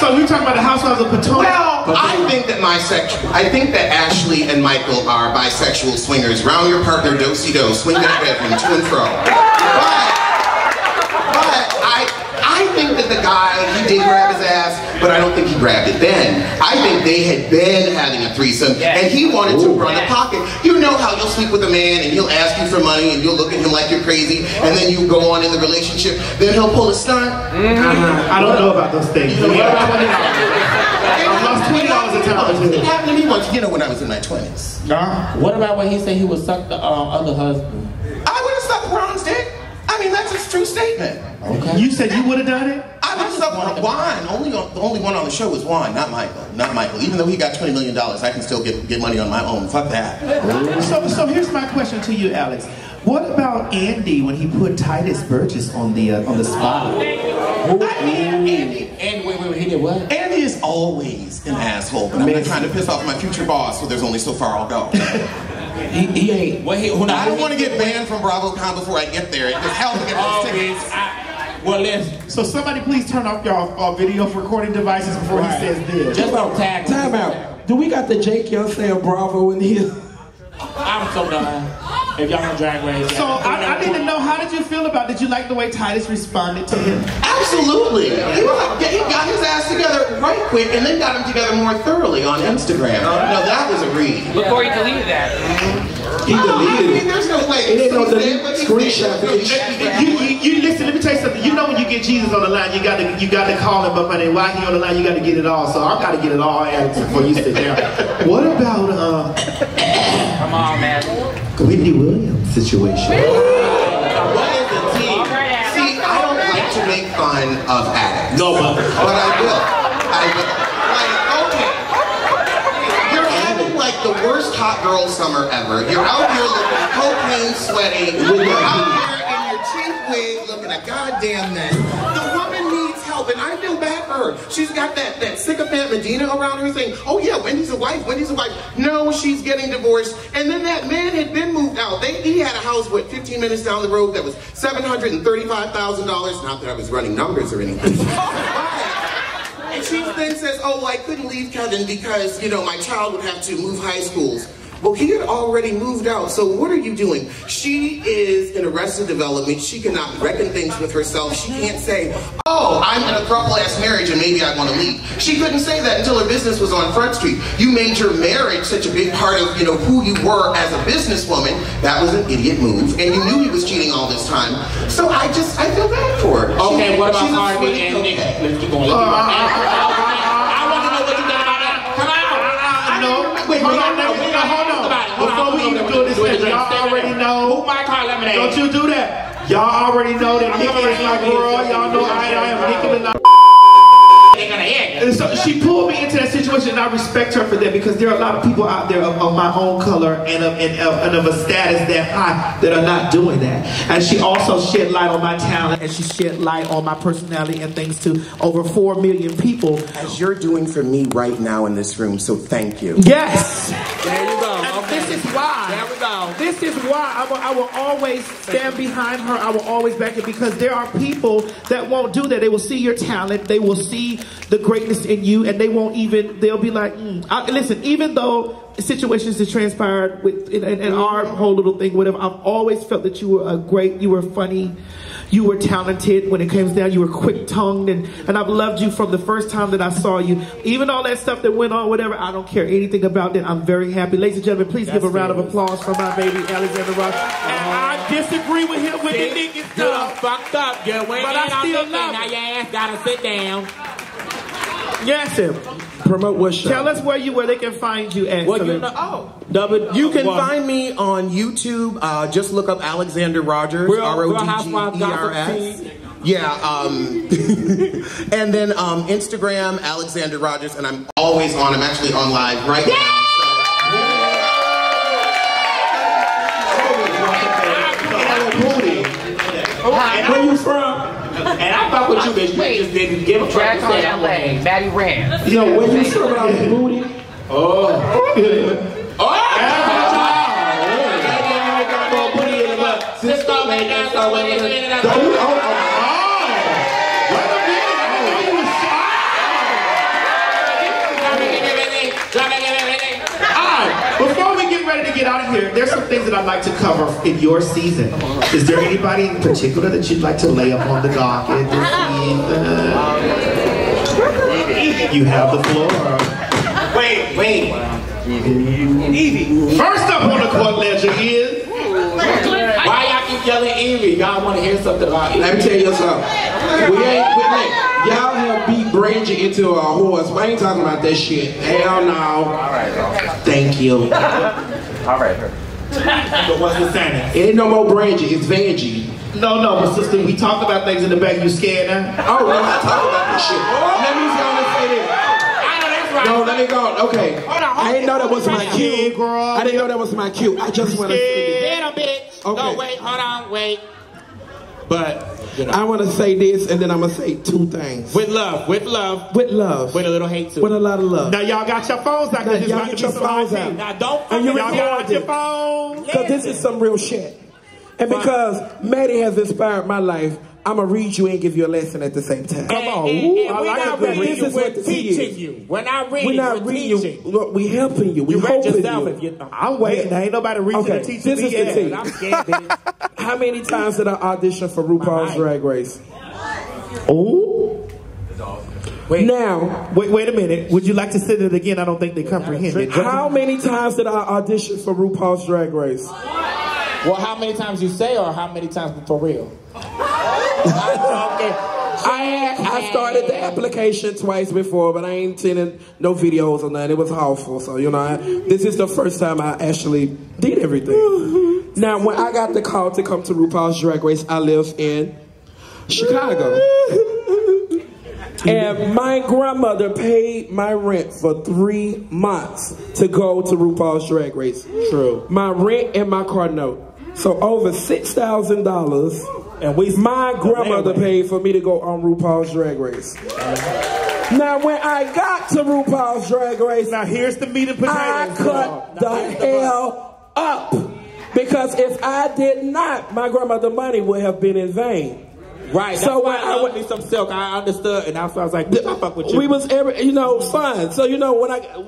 So you're talking about the Housewives of Potomac? Well, Potomac. I think that my sexual, I think that Ashley and Michael are bisexual swingers. Round your partner, do-si-do, swing that bedroom to and fro. But, but I, I think that the guy, he did grab his ass, but I don't think he grabbed it then. I think they had been having a threesome, yes. and he wanted Ooh, to run man. a pocket. You know how you'll sleep with a man, and he'll ask you for money, and you'll look at him like you're crazy, and then you go on in the relationship, then he'll pull a stunt. Mm-hmm. I don't know about those things. You know, yeah. I, I, I, I, I, I, I, I, I, on television. It happened to me once, you know, when I was in my twenties. Nah. What about when he said he would suck the um, other husband? I would have sucked Ron's dick. I mean, that's a true statement. Okay. You said you would have done it? I would have sucked wine. Only on, the only one on the show was wine, not Michael. Not Michael. Even though he got twenty million dollars, I can still get, get money on my own. Fuck that. So, so here's my question to you, Alex. What about Andy when he put Titus Burgess on the uh, on the spot? Oh, I mean, Andy, Andy, wait, wait, wait, he did what? Andy is always an asshole, but I'm not trying to piss off my future boss, so there's only so far I'll go. he, he ain't. Well, he, well, I don't want to get banned from BravoCon before I get there. It's hell to get those tickets. I, well, listen. So somebody please turn off your uh, video recording devices before right. he says this. Just about tag. Time out. Do we got the Jake Yonsei of Bravo in here? I'm so done. If y'all on Drag Race, so I, I need to know, how did you feel about? Did you like the way Titus responded to him? Absolutely. He was like, yeah, he got his ass together right quick, and then got him together more thoroughly on Instagram. Uh, no, that was a read. Before he deleted that, mm-hmm. he deleted. Oh, I mean, there's no way. It ain't no screenshot. You, you, you listen. Let me tell you something. You know when you get Jesus on the line, you got to you got to call him up, and why he on the line, you got to get it all. So I got to get it all out before you sit down. What about um? Come on, man. Wendy Williams situation. Wow. What is the tea? Right, see, I don't like to make fun of addicts. No, but, but I will. I will. Like, okay. You're having like the worst hot girl summer ever. You're out here looking cocaine sweaty. You're out here in your cheap wig looking a goddamn mess. The woman needs help, and I feel bad for her. She's got that, that sycophant Medina around her saying, oh yeah, Wendy's a wife, Wendy's a wife. No, she's getting divorced. And then that man had been moved out. They, he had a house, what, fifteen minutes down the road that was seven hundred thirty-five thousand dollars. Not that I was running numbers or anything. And she then says, oh, well, I couldn't leave Kevin because, you know, my child would have to move high schools. Well, he had already moved out, so what are you doing? She is in Arrested Development. She cannot reckon things with herself. She can't say, oh, I'm in a trouble-ass marriage and maybe I want to leave. She couldn't say that until her business was on Front Street. You made your marriage such a big part of, you know, who you were as a businesswoman. That was an idiot move, and you knew he was cheating all this time. So I just, I feel bad for her. Okay, what about R D and Nikki? Let's keep going. I want to know what you got about that. Come on. I know. Wait, hold on now. Y'all already know. Don't you do that. Y'all already know that Nikki is my girl. Y'all know I, I am Nikki and I. And so she pulled me into that situation, and I respect her for that, because there are a lot of people out there of, of my own color and of, and, of, and of a status that high that are not doing that. And she also shed light on my talent, and she shed light on my personality and things to over four million people. As you're doing for me right now in this room, so thank you. Yes. There you go. This is why. There we go. This is why I will, I will always stand behind her. I will always back it, because there are people that won't do that. They will see your talent. They will see the greatness in you, and they won't even. They'll be like, mm. I, listen. Even though situations that transpired with in, in, in our whole little thing, whatever, I've always felt that you were a great. You were funny. You were talented. When it comes down, you were quick-tongued, and, and I've loved you from the first time that I saw you. Even all that stuff that went on, whatever, I don't care anything about that. I'm very happy. Ladies and gentlemen, please That's give a round serious. of applause for my baby, Alexander Rogers. Uh-huh. And I disagree with him with See, the niggas stuff. fucked up, girl. But I still love Now your ass gotta sit down. Yes, sir. Promote what show? Tell us where you where they can find you at. Well, you know, oh, w you can well, find me on YouTube. Uh, just look up Alexander Rogers. R O D G E R S. Yeah. Um, and then um, Instagram Alexander Rogers, and I'm always on. I'm actually on live right yeah! now. Where you from? And I fuck with you, bitch. You just didn't give a track on that leg. Maddie Rand. Yo, know, when you serve out the booty. Oh. Oh! Oh! Booty in the Sister, oh! To get out of here, there's some things that I'd like to cover in your season. Is there anybody in particular that you'd like to lay up on the docket this season? You have the floor. Wait, wait. Evie. First up on the court ledger is. Why y'all keep yelling Evie? Y'all want to hear something about Evie? Let me tell you something. We ain't. We ain't. Y'all have beat Brandy into a horse. I ain't talking about that shit. Hell no. All right, bro. Thank you. All right, her. But what's the saying? It ain't no more Brandy. It's Vanjie. No, no, but sister, we talked about things in the back. You scared now? Oh, we're not talking about this shit. Let me go and say this. No, let me go. Okay. Hold on, hold I didn't know that was my cue. Girl. I didn't know that was my cue. I just want to say this. Bitch. Okay. No, wait. Hold on. Wait. But you know. I want to say this, and then I'm gonna say two things. With love. With love. With love. With a little hate too. With a lot of love. Now y'all got your phones out. Now y'all get your phones out. Now don't fucking y'all got your phones. Because this is some real shit. And because Maddie has inspired my life. I'm going to read you and give you a lesson at the same time. Come on. And, and, and I like not reading this you, is we're what teaching you. We're not reading, we're not we're reading teaching. you. Look, we're helping you. We're you helping yourself you. If you I'm waiting. Yeah. Ain't nobody reading okay. to teach this me is the I'm scared, bitch. How many times did I audition for RuPaul's Drag Race? Oh. Wait. Now, wait, wait a minute. Would you like to sit it again? I don't think they comprehend it. How many times did I audition for RuPaul's Drag Race? Well, how many times you say or how many times for real? I had, I started the application twice before, but I ain't seen no videos or nothing. It was awful, so you know, I, this is the first time I actually did everything. Now, when I got the call to come to RuPaul's Drag Race, I live in Chicago, and my grandmother paid my rent for three months to go to RuPaul's Drag Race. True, my rent and my car note. So over six thousand dollars, and we my grandmother paid for me to go on RuPaul's Drag Race. Now when I got to RuPaul's Drag Race, now here's the meat and potatoes. I cut the hell up because if I did not, my grandmother's money would have been in vain. Right. That's so why I, I would need some silk. I understood, and I was like, I fuck with you. We was every, you know, fun. So you know when I.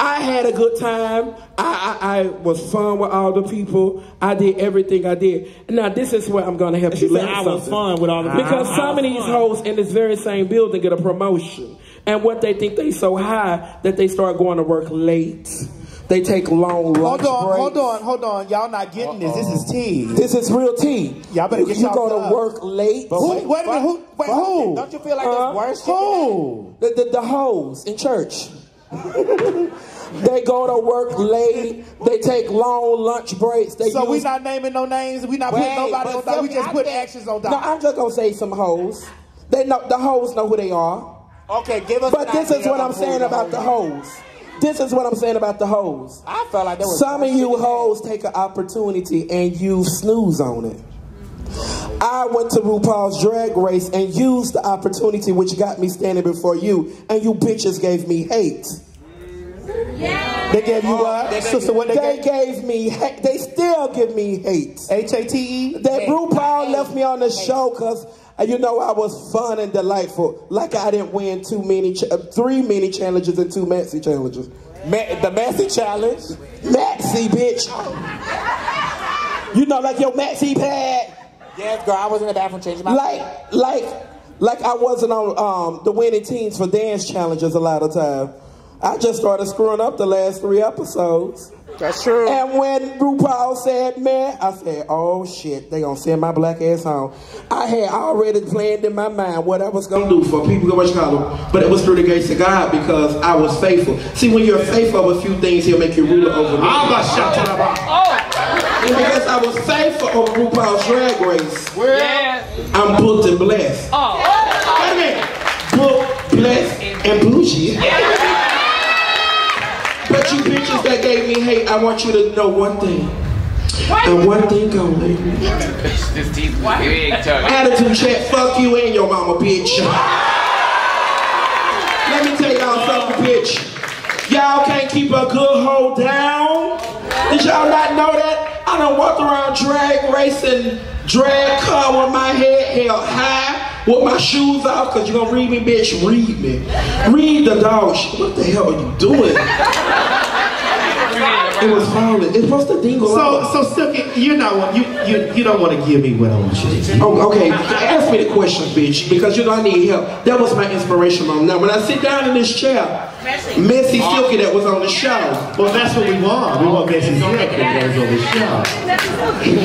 I had a good time. I, I, I was fun with all the people. I did everything I did. Now, this is where I'm going to help she you learn I something. I was fun with all the people. Because I, I some of these fun. hoes in this very same building get a promotion. And what they think they so high that they start going to work late. They take long lunch Hold on, breaks. hold on, hold on. Y'all not getting uh -oh. this. This is tea. This is real tea. Y'all better get you go to work late. Who, wait, wait a minute. Who? Wait, who? Don't you feel like uh, that's worse? Who? The, the, the hoes in church. They go to work late. They take long lunch breaks. They so use... we not naming no names. We not putting nobody on top. We just putting actions on top. No, I'm just gonna say some hoes. They know the hoes know who they are. Okay, give us. But this is what I'm saying about the hoes. This is what I'm saying about the hoes. I felt like there was some of you hoes take an opportunity and you snooze on it. I went to RuPaul's Drag Race and used the opportunity which got me standing before you, and you bitches gave me hate. Yeah. They gave you oh, what? They Sister, what they, they gave? gave me hate. They still give me hate. H A T E? That hate. RuPaul hate. left me on the hate. show because, you know, I was fun and delightful. Like I didn't win too many, ch three mini challenges and two Maxi challenges. Ma the Maxi challenge? Maxi, bitch. You know, like your Maxi pad. Yes, girl, I was in the bathroom changing my Like, like, like I wasn't on um, the winning teams for dance challenges a lot of time. I just started screwing up the last three episodes. That's true. And when RuPaul said, man, I said, oh, shit, they gonna send my black ass home. I had already planned in my mind what I was gonna do for people in Chicago, but it was through the grace of God because I was faithful. See, when you're faithful of a few things, he'll make you ruler over me. I'm about to shout to that about. And because I was faithful on RuPaul's Drag Race, yeah. I'm booked and blessed. Oh. Wait a minute. Booked, blessed, and bougie. Yeah. But you bitches that gave me hate, I want you to know one thing. What? And one thing only. Attitude check, fuck you and your mama, bitch. Let me tell y'all something, bitch. Y'all can't keep a good hoe down. Did y'all not know that? I done walked around drag racing, drag car with my head held high, with my shoes off, because you're going to read me, bitch, read me. Read the dog shit. What the hell are you doing? It was falling. It's supposed to dingle out. So, so Silky, you know, you, you, you don't want to give me what I want you to do. Oh, okay, ask me the question, bitch, because you know I need help. That was my inspiration moment. Now, when I sit down in this chair, Messy Silky that was on the show. Well, that's what we want. We want Messy Silky that was on the show.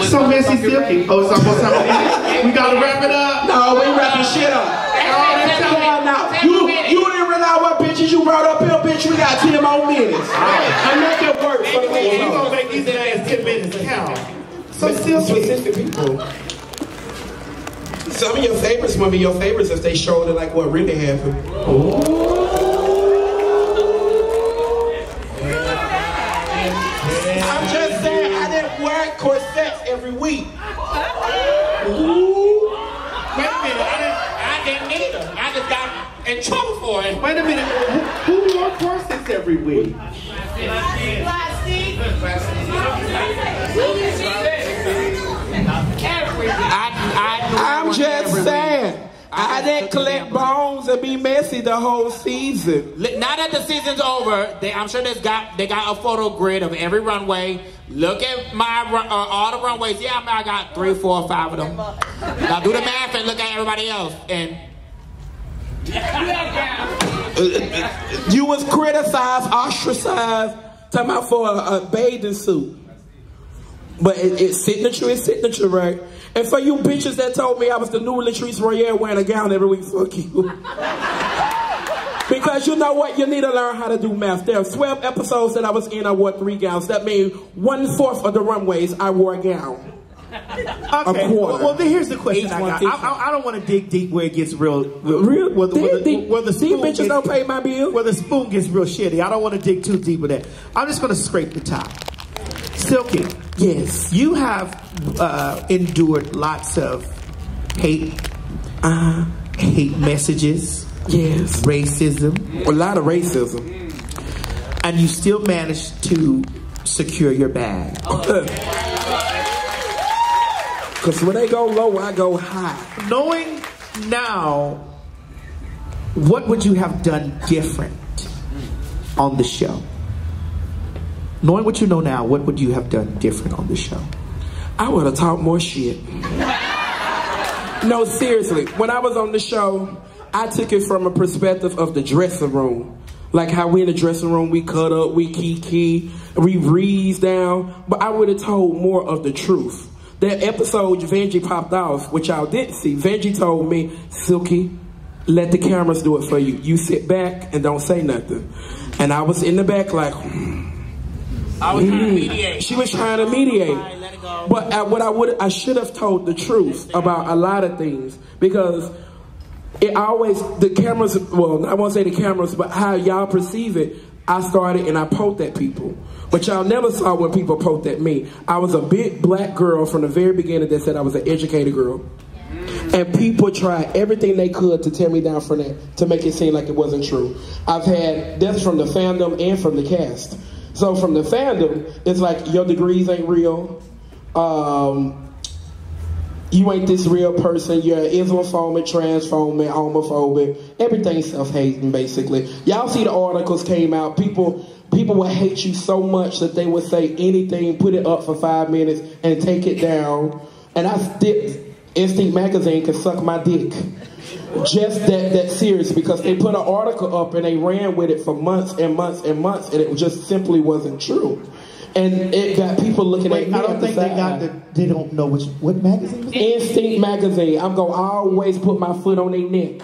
So Messy Silky. Oh, it's almost time. We gotta wrap it up. No, we wrapping shit up. more minutes. I'm not that work. Anyway, so anyway, we're going to make these last ten minutes count. So still persistent people. Some of your favorites would be your favorites if they showed it like what really happened. Ooh. I'm just saying, I didn't wear corsets every week. Ooh. Wait a minute, I didn't, I didn't either. I just got in trouble for it. Wait a minute, who, who wore corsets every week? Plastic. Plastic. Everything. I'm just saying, I didn't collect bones and be messy the whole season. Now that the season's over, they, I'm sure they got they got a photo grid of every runway. Look at my uh, all the runways. Yeah, I got three, four, five of them. Now do the math and look at everybody else. And you was criticized, ostracized, talking about for a, a bathing suit. But it, it's signature, it's signature, right? And for you bitches that told me I was the new Latrice Royale wearing a gown every week, fuck you. Because you know what? You need to learn how to do math. There are twelve episodes that I was in, I wore three gowns. That means one-fourth of the runways, I wore a gown. Okay, a well, well then here's the question I got. I, I, I don't want to dig deep where it gets real. Real, real where, the, where, the, where the spoon bitches gets, don't pay my bill. Where the spoon gets real shitty. I don't want to dig too deep with that. I'm just going to scrape the top. Silky, yes, you have uh, endured lots of hate, uh, hate messages, yes, racism, a lot of racism, and you still managed to secure your bag. Because when they go low, I go high. Knowing now, what would you have done different on the show? Knowing what you know now, what would you have done different on the show? I would have talked more shit. No, seriously, when I was on the show, I took it from a perspective of the dressing room. Like how we in the dressing room, we cut up, we kiki, we reads down. But I would have told more of the truth. That episode, Vanjie popped off, which y'all didn't see. Vanjie told me, Silky, let the cameras do it for you. You sit back and don't say nothing. And I was in the back like, hmm. I was trying to mediate. She was trying to mediate. But I, what I would, I should have told the truth about a lot of things, because it always, the cameras, well, I won't say the cameras, but how y'all perceive it, I started and I poked at people. But y'all never saw when people poked at me. I was a big black girl from the very beginning that said I was an educated girl. And people tried everything they could to tear me down for that, to make it seem like it wasn't true. I've had deaths from the fandom and from the cast. So from the fandom, it's like, your degrees ain't real. Um, you ain't this real person. You're Islamophobic, transphobic, homophobic. Everything's self-hating, basically. Y'all see the articles came out. People, people would hate you so much that they would say anything, put it up for five minutes, and take it down. And I still, Instinct Magazine can suck my dick. Just that, that serious, because they put an article up and they ran with it for months and months and months, and it just simply wasn't true. And it got people looking Wait, at me. I don't think the they got the, they don't know which, what magazine? Instinct Magazine. I'm going to always put my foot on their neck.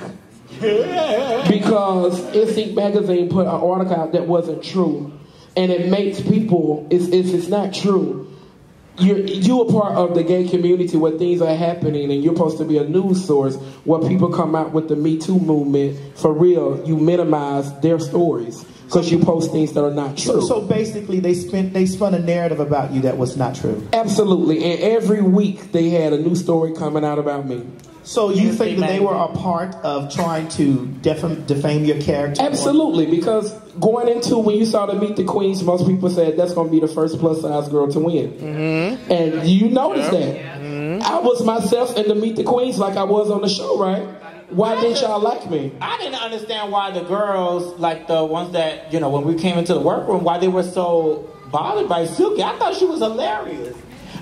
Because Instinct Magazine put an article out that wasn't true. And it makes people, if it's, it's, it's not true, You're, you're a part of the gay community where things are happening, and you're supposed to be a news source where people come out with the Me Too movement. For real, you minimize their stories because you post things that are not true. So, so basically, they spent, they spun a narrative about you that was not true. Absolutely. And every week, they had a new story coming out about me. So you think that they were a part of trying to defam defame your character? Absolutely, because going into when you saw the Meet the Queens, most people said that's going to be the first plus size girl to win. Mm-hmm. And you noticed that. Mm-hmm. I was myself in the Meet the Queens like I was on the show, right? Why didn't y'all like me? I didn't understand why the girls, like the ones that, you know, when we came into the workroom, why they were so bothered by Silky. I thought she was hilarious.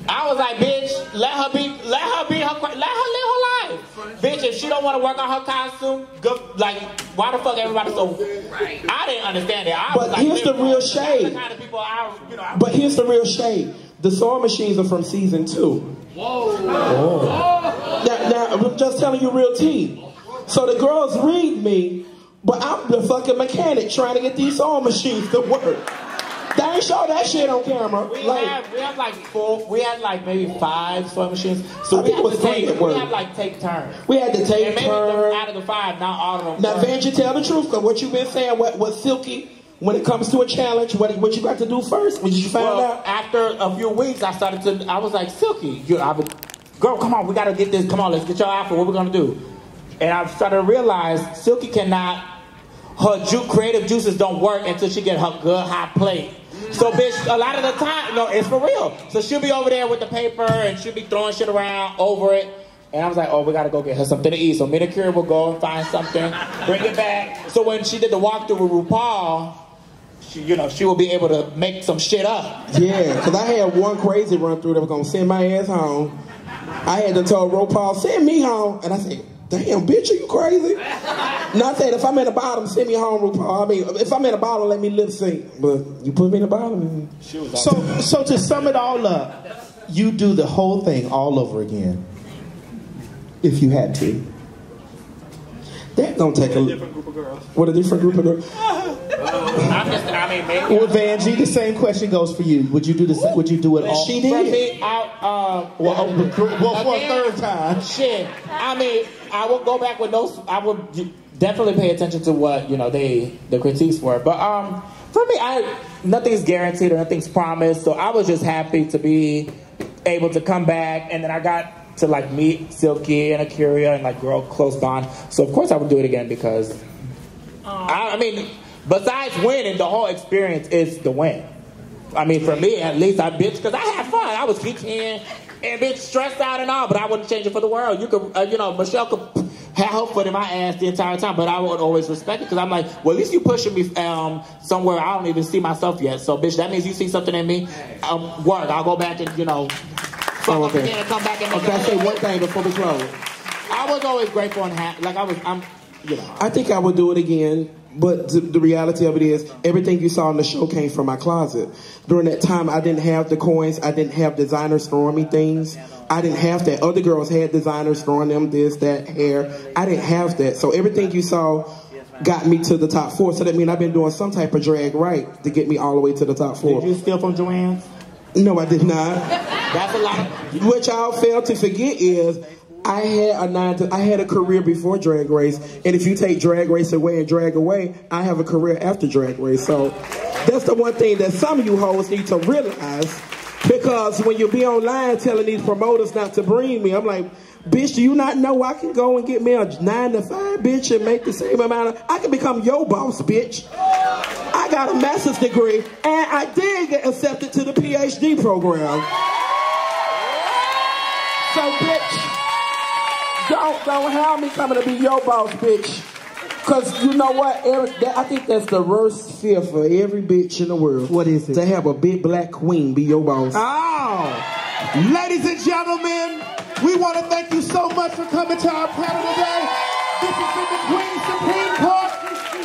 I was like, bitch, let her be, let her be her, let her live her life. Bitch, if she don't want to work on her costume, go, like, why the fuck everybody so, right. I didn't understand it. I but was like, here's the real shade. The kind of people I, you know, I but here's the real shade. The sewing machines are from season two. Whoa. Whoa. Now, now, I'm just telling you real tea. So the girls read me, but I'm the fucking mechanic trying to get these sewing machines to work. They ain't show that shit on camera. We like, had we had like four, we had like maybe five sewing machines. So I we, had was to take, we had like take turns. We had to take turns. Out of the five, not all of them. Now, Vanjie, tell the truth, because what you've been saying, what, what Silky, when it comes to a challenge, what what you got to do first? What did you find well, out? After a few weeks, I started to, I was like, Silky, you, I would, girl, come on, we got to get this. Come on, let's get your outfit. What we going to do? And I started to realize Silky cannot, her ju creative juices don't work until she get her good hot plate. So, bitch, a lot of the time, no, it's for real. So she'll be over there with the paper and she'll be throwing shit around over it. And I was like, oh, we gotta go get her something to eat. So me and Akira will go and find something, bring it back. So when she did the walkthrough with RuPaul, she, you know, she will be able to make some shit up. Yeah, because I had one crazy run through that was gonna send my ass home. I had to tell RuPaul, send me home. And I said, damn, bitch, are you crazy? No, I said, if I'm in the bottom, send me home, RuPaul. I mean, if I'm in the bottom, let me lip sync. But you put me in the bottom. So, so to sum it all up, you do the whole thing all over again, if you had to. That don't take a... With a different group of girls. With a different group of girls. I'm just, I mean, maybe. Well, Vanjie, the same question goes for you. Would you do the? Would you do it all? She did. Me out, uh, well, well, for a third time. Shit. I mean, I would go back with those. I would definitely pay attention to what you know they the critiques were. But um, for me, I nothing's guaranteed or nothing's promised. So I was just happy to be able to come back, and then I got to like meet Silky and Akira and like grow close bond. So of course I would do it again because I, I mean. Besides winning, the whole experience is the win. I mean, for me at least, I bitch, because I had fun. I was geeking and bitch stressed out and all, but I wouldn't change it for the world. You could, uh, you know, Michelle could have her foot in my ass the entire time, but I would always respect it because I'm like, well, at least you pushing me um, somewhere I don't even see myself yet. So, bitch, that means you see something in me. Um, work. I'll go back and, you know, fuck oh, okay. up again and come back and make okay, I'll say one thing before we close. I was always grateful and happy. Like, I was, I'm, you know. I think I would do it again. But the reality of it is, everything you saw on the show came from my closet. During that time, I didn't have the coins. I didn't have designers throwing me things. I didn't have that. Other girls had designers throwing them this, that, hair. I didn't have that. So everything you saw got me to the top four. So that means I've been doing some type of drag right to get me all the way to the top four. Did you steal from Joanne's? No, I did not. That's a lot. What y'all fail to forget is, I had a nine to, I had a career before Drag Race, and if you take Drag Race away and drag away, I have a career after Drag Race. So that's the one thing that some of you hoes need to realize, because when you be online telling these promoters not to bring me, I'm like, bitch, do you not know I can go and get me a nine to five, bitch, and make the same amount of, I can become your boss, bitch. I got a master's degree, and I did get accepted to the P H D program. So, bitch, Don't, don't have me coming to be your boss, bitch. Because you know what? Every, that, I think that's the worst fear for every bitch in the world. What is it? To have a big black queen be your boss. Oh! Ladies and gentlemen, we want to thank you so much for coming to our panel today. This has been the Queen's Supreme Court.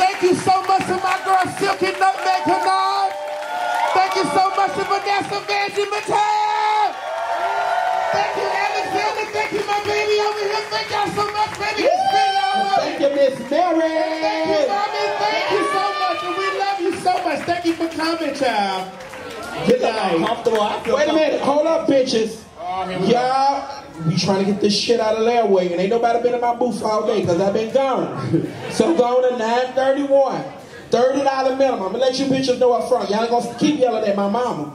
Thank you so much to my girl, Silky Nutmeg Ganache. Thank you so much to Vanessa Vanjie Mateo. Thank you, Alexander. Thank you, my baby over here. Thank y'all so much, baby. Thank you, Miss Mary. Thank you, Mommy. Thank you so much. And we love you so much. Thank you for coming, child. Good night. Wait a minute. Hold up, bitches. Y'all, we trying to get this shit out of their way. And ain't nobody been in my booth all day because I've been gone. So go to nine thirty-one. thirty dollar minimum. I'm going to let you bitches know up front. Y'all going to keep yelling at my mama.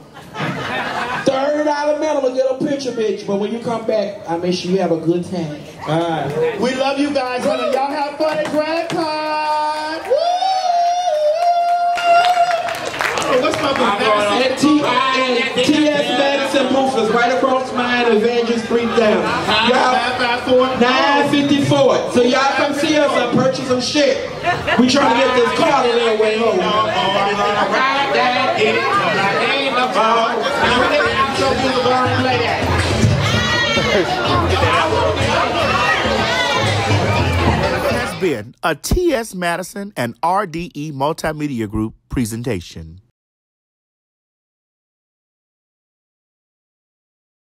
thirty dollar minimum, get a picture, bitch. But when you come back, I make sure you have a good time. All right. We love you guys. Y'all have fun at DragCon. Woo! Hey, what's my booth? That T S. Madison booth is right across mine and Vanjie Street down. nine fifty-four. So y'all come see us and purchase some shit. We trying to get this car a little way home. That has been a T S Madison and R D E Multimedia Group presentation.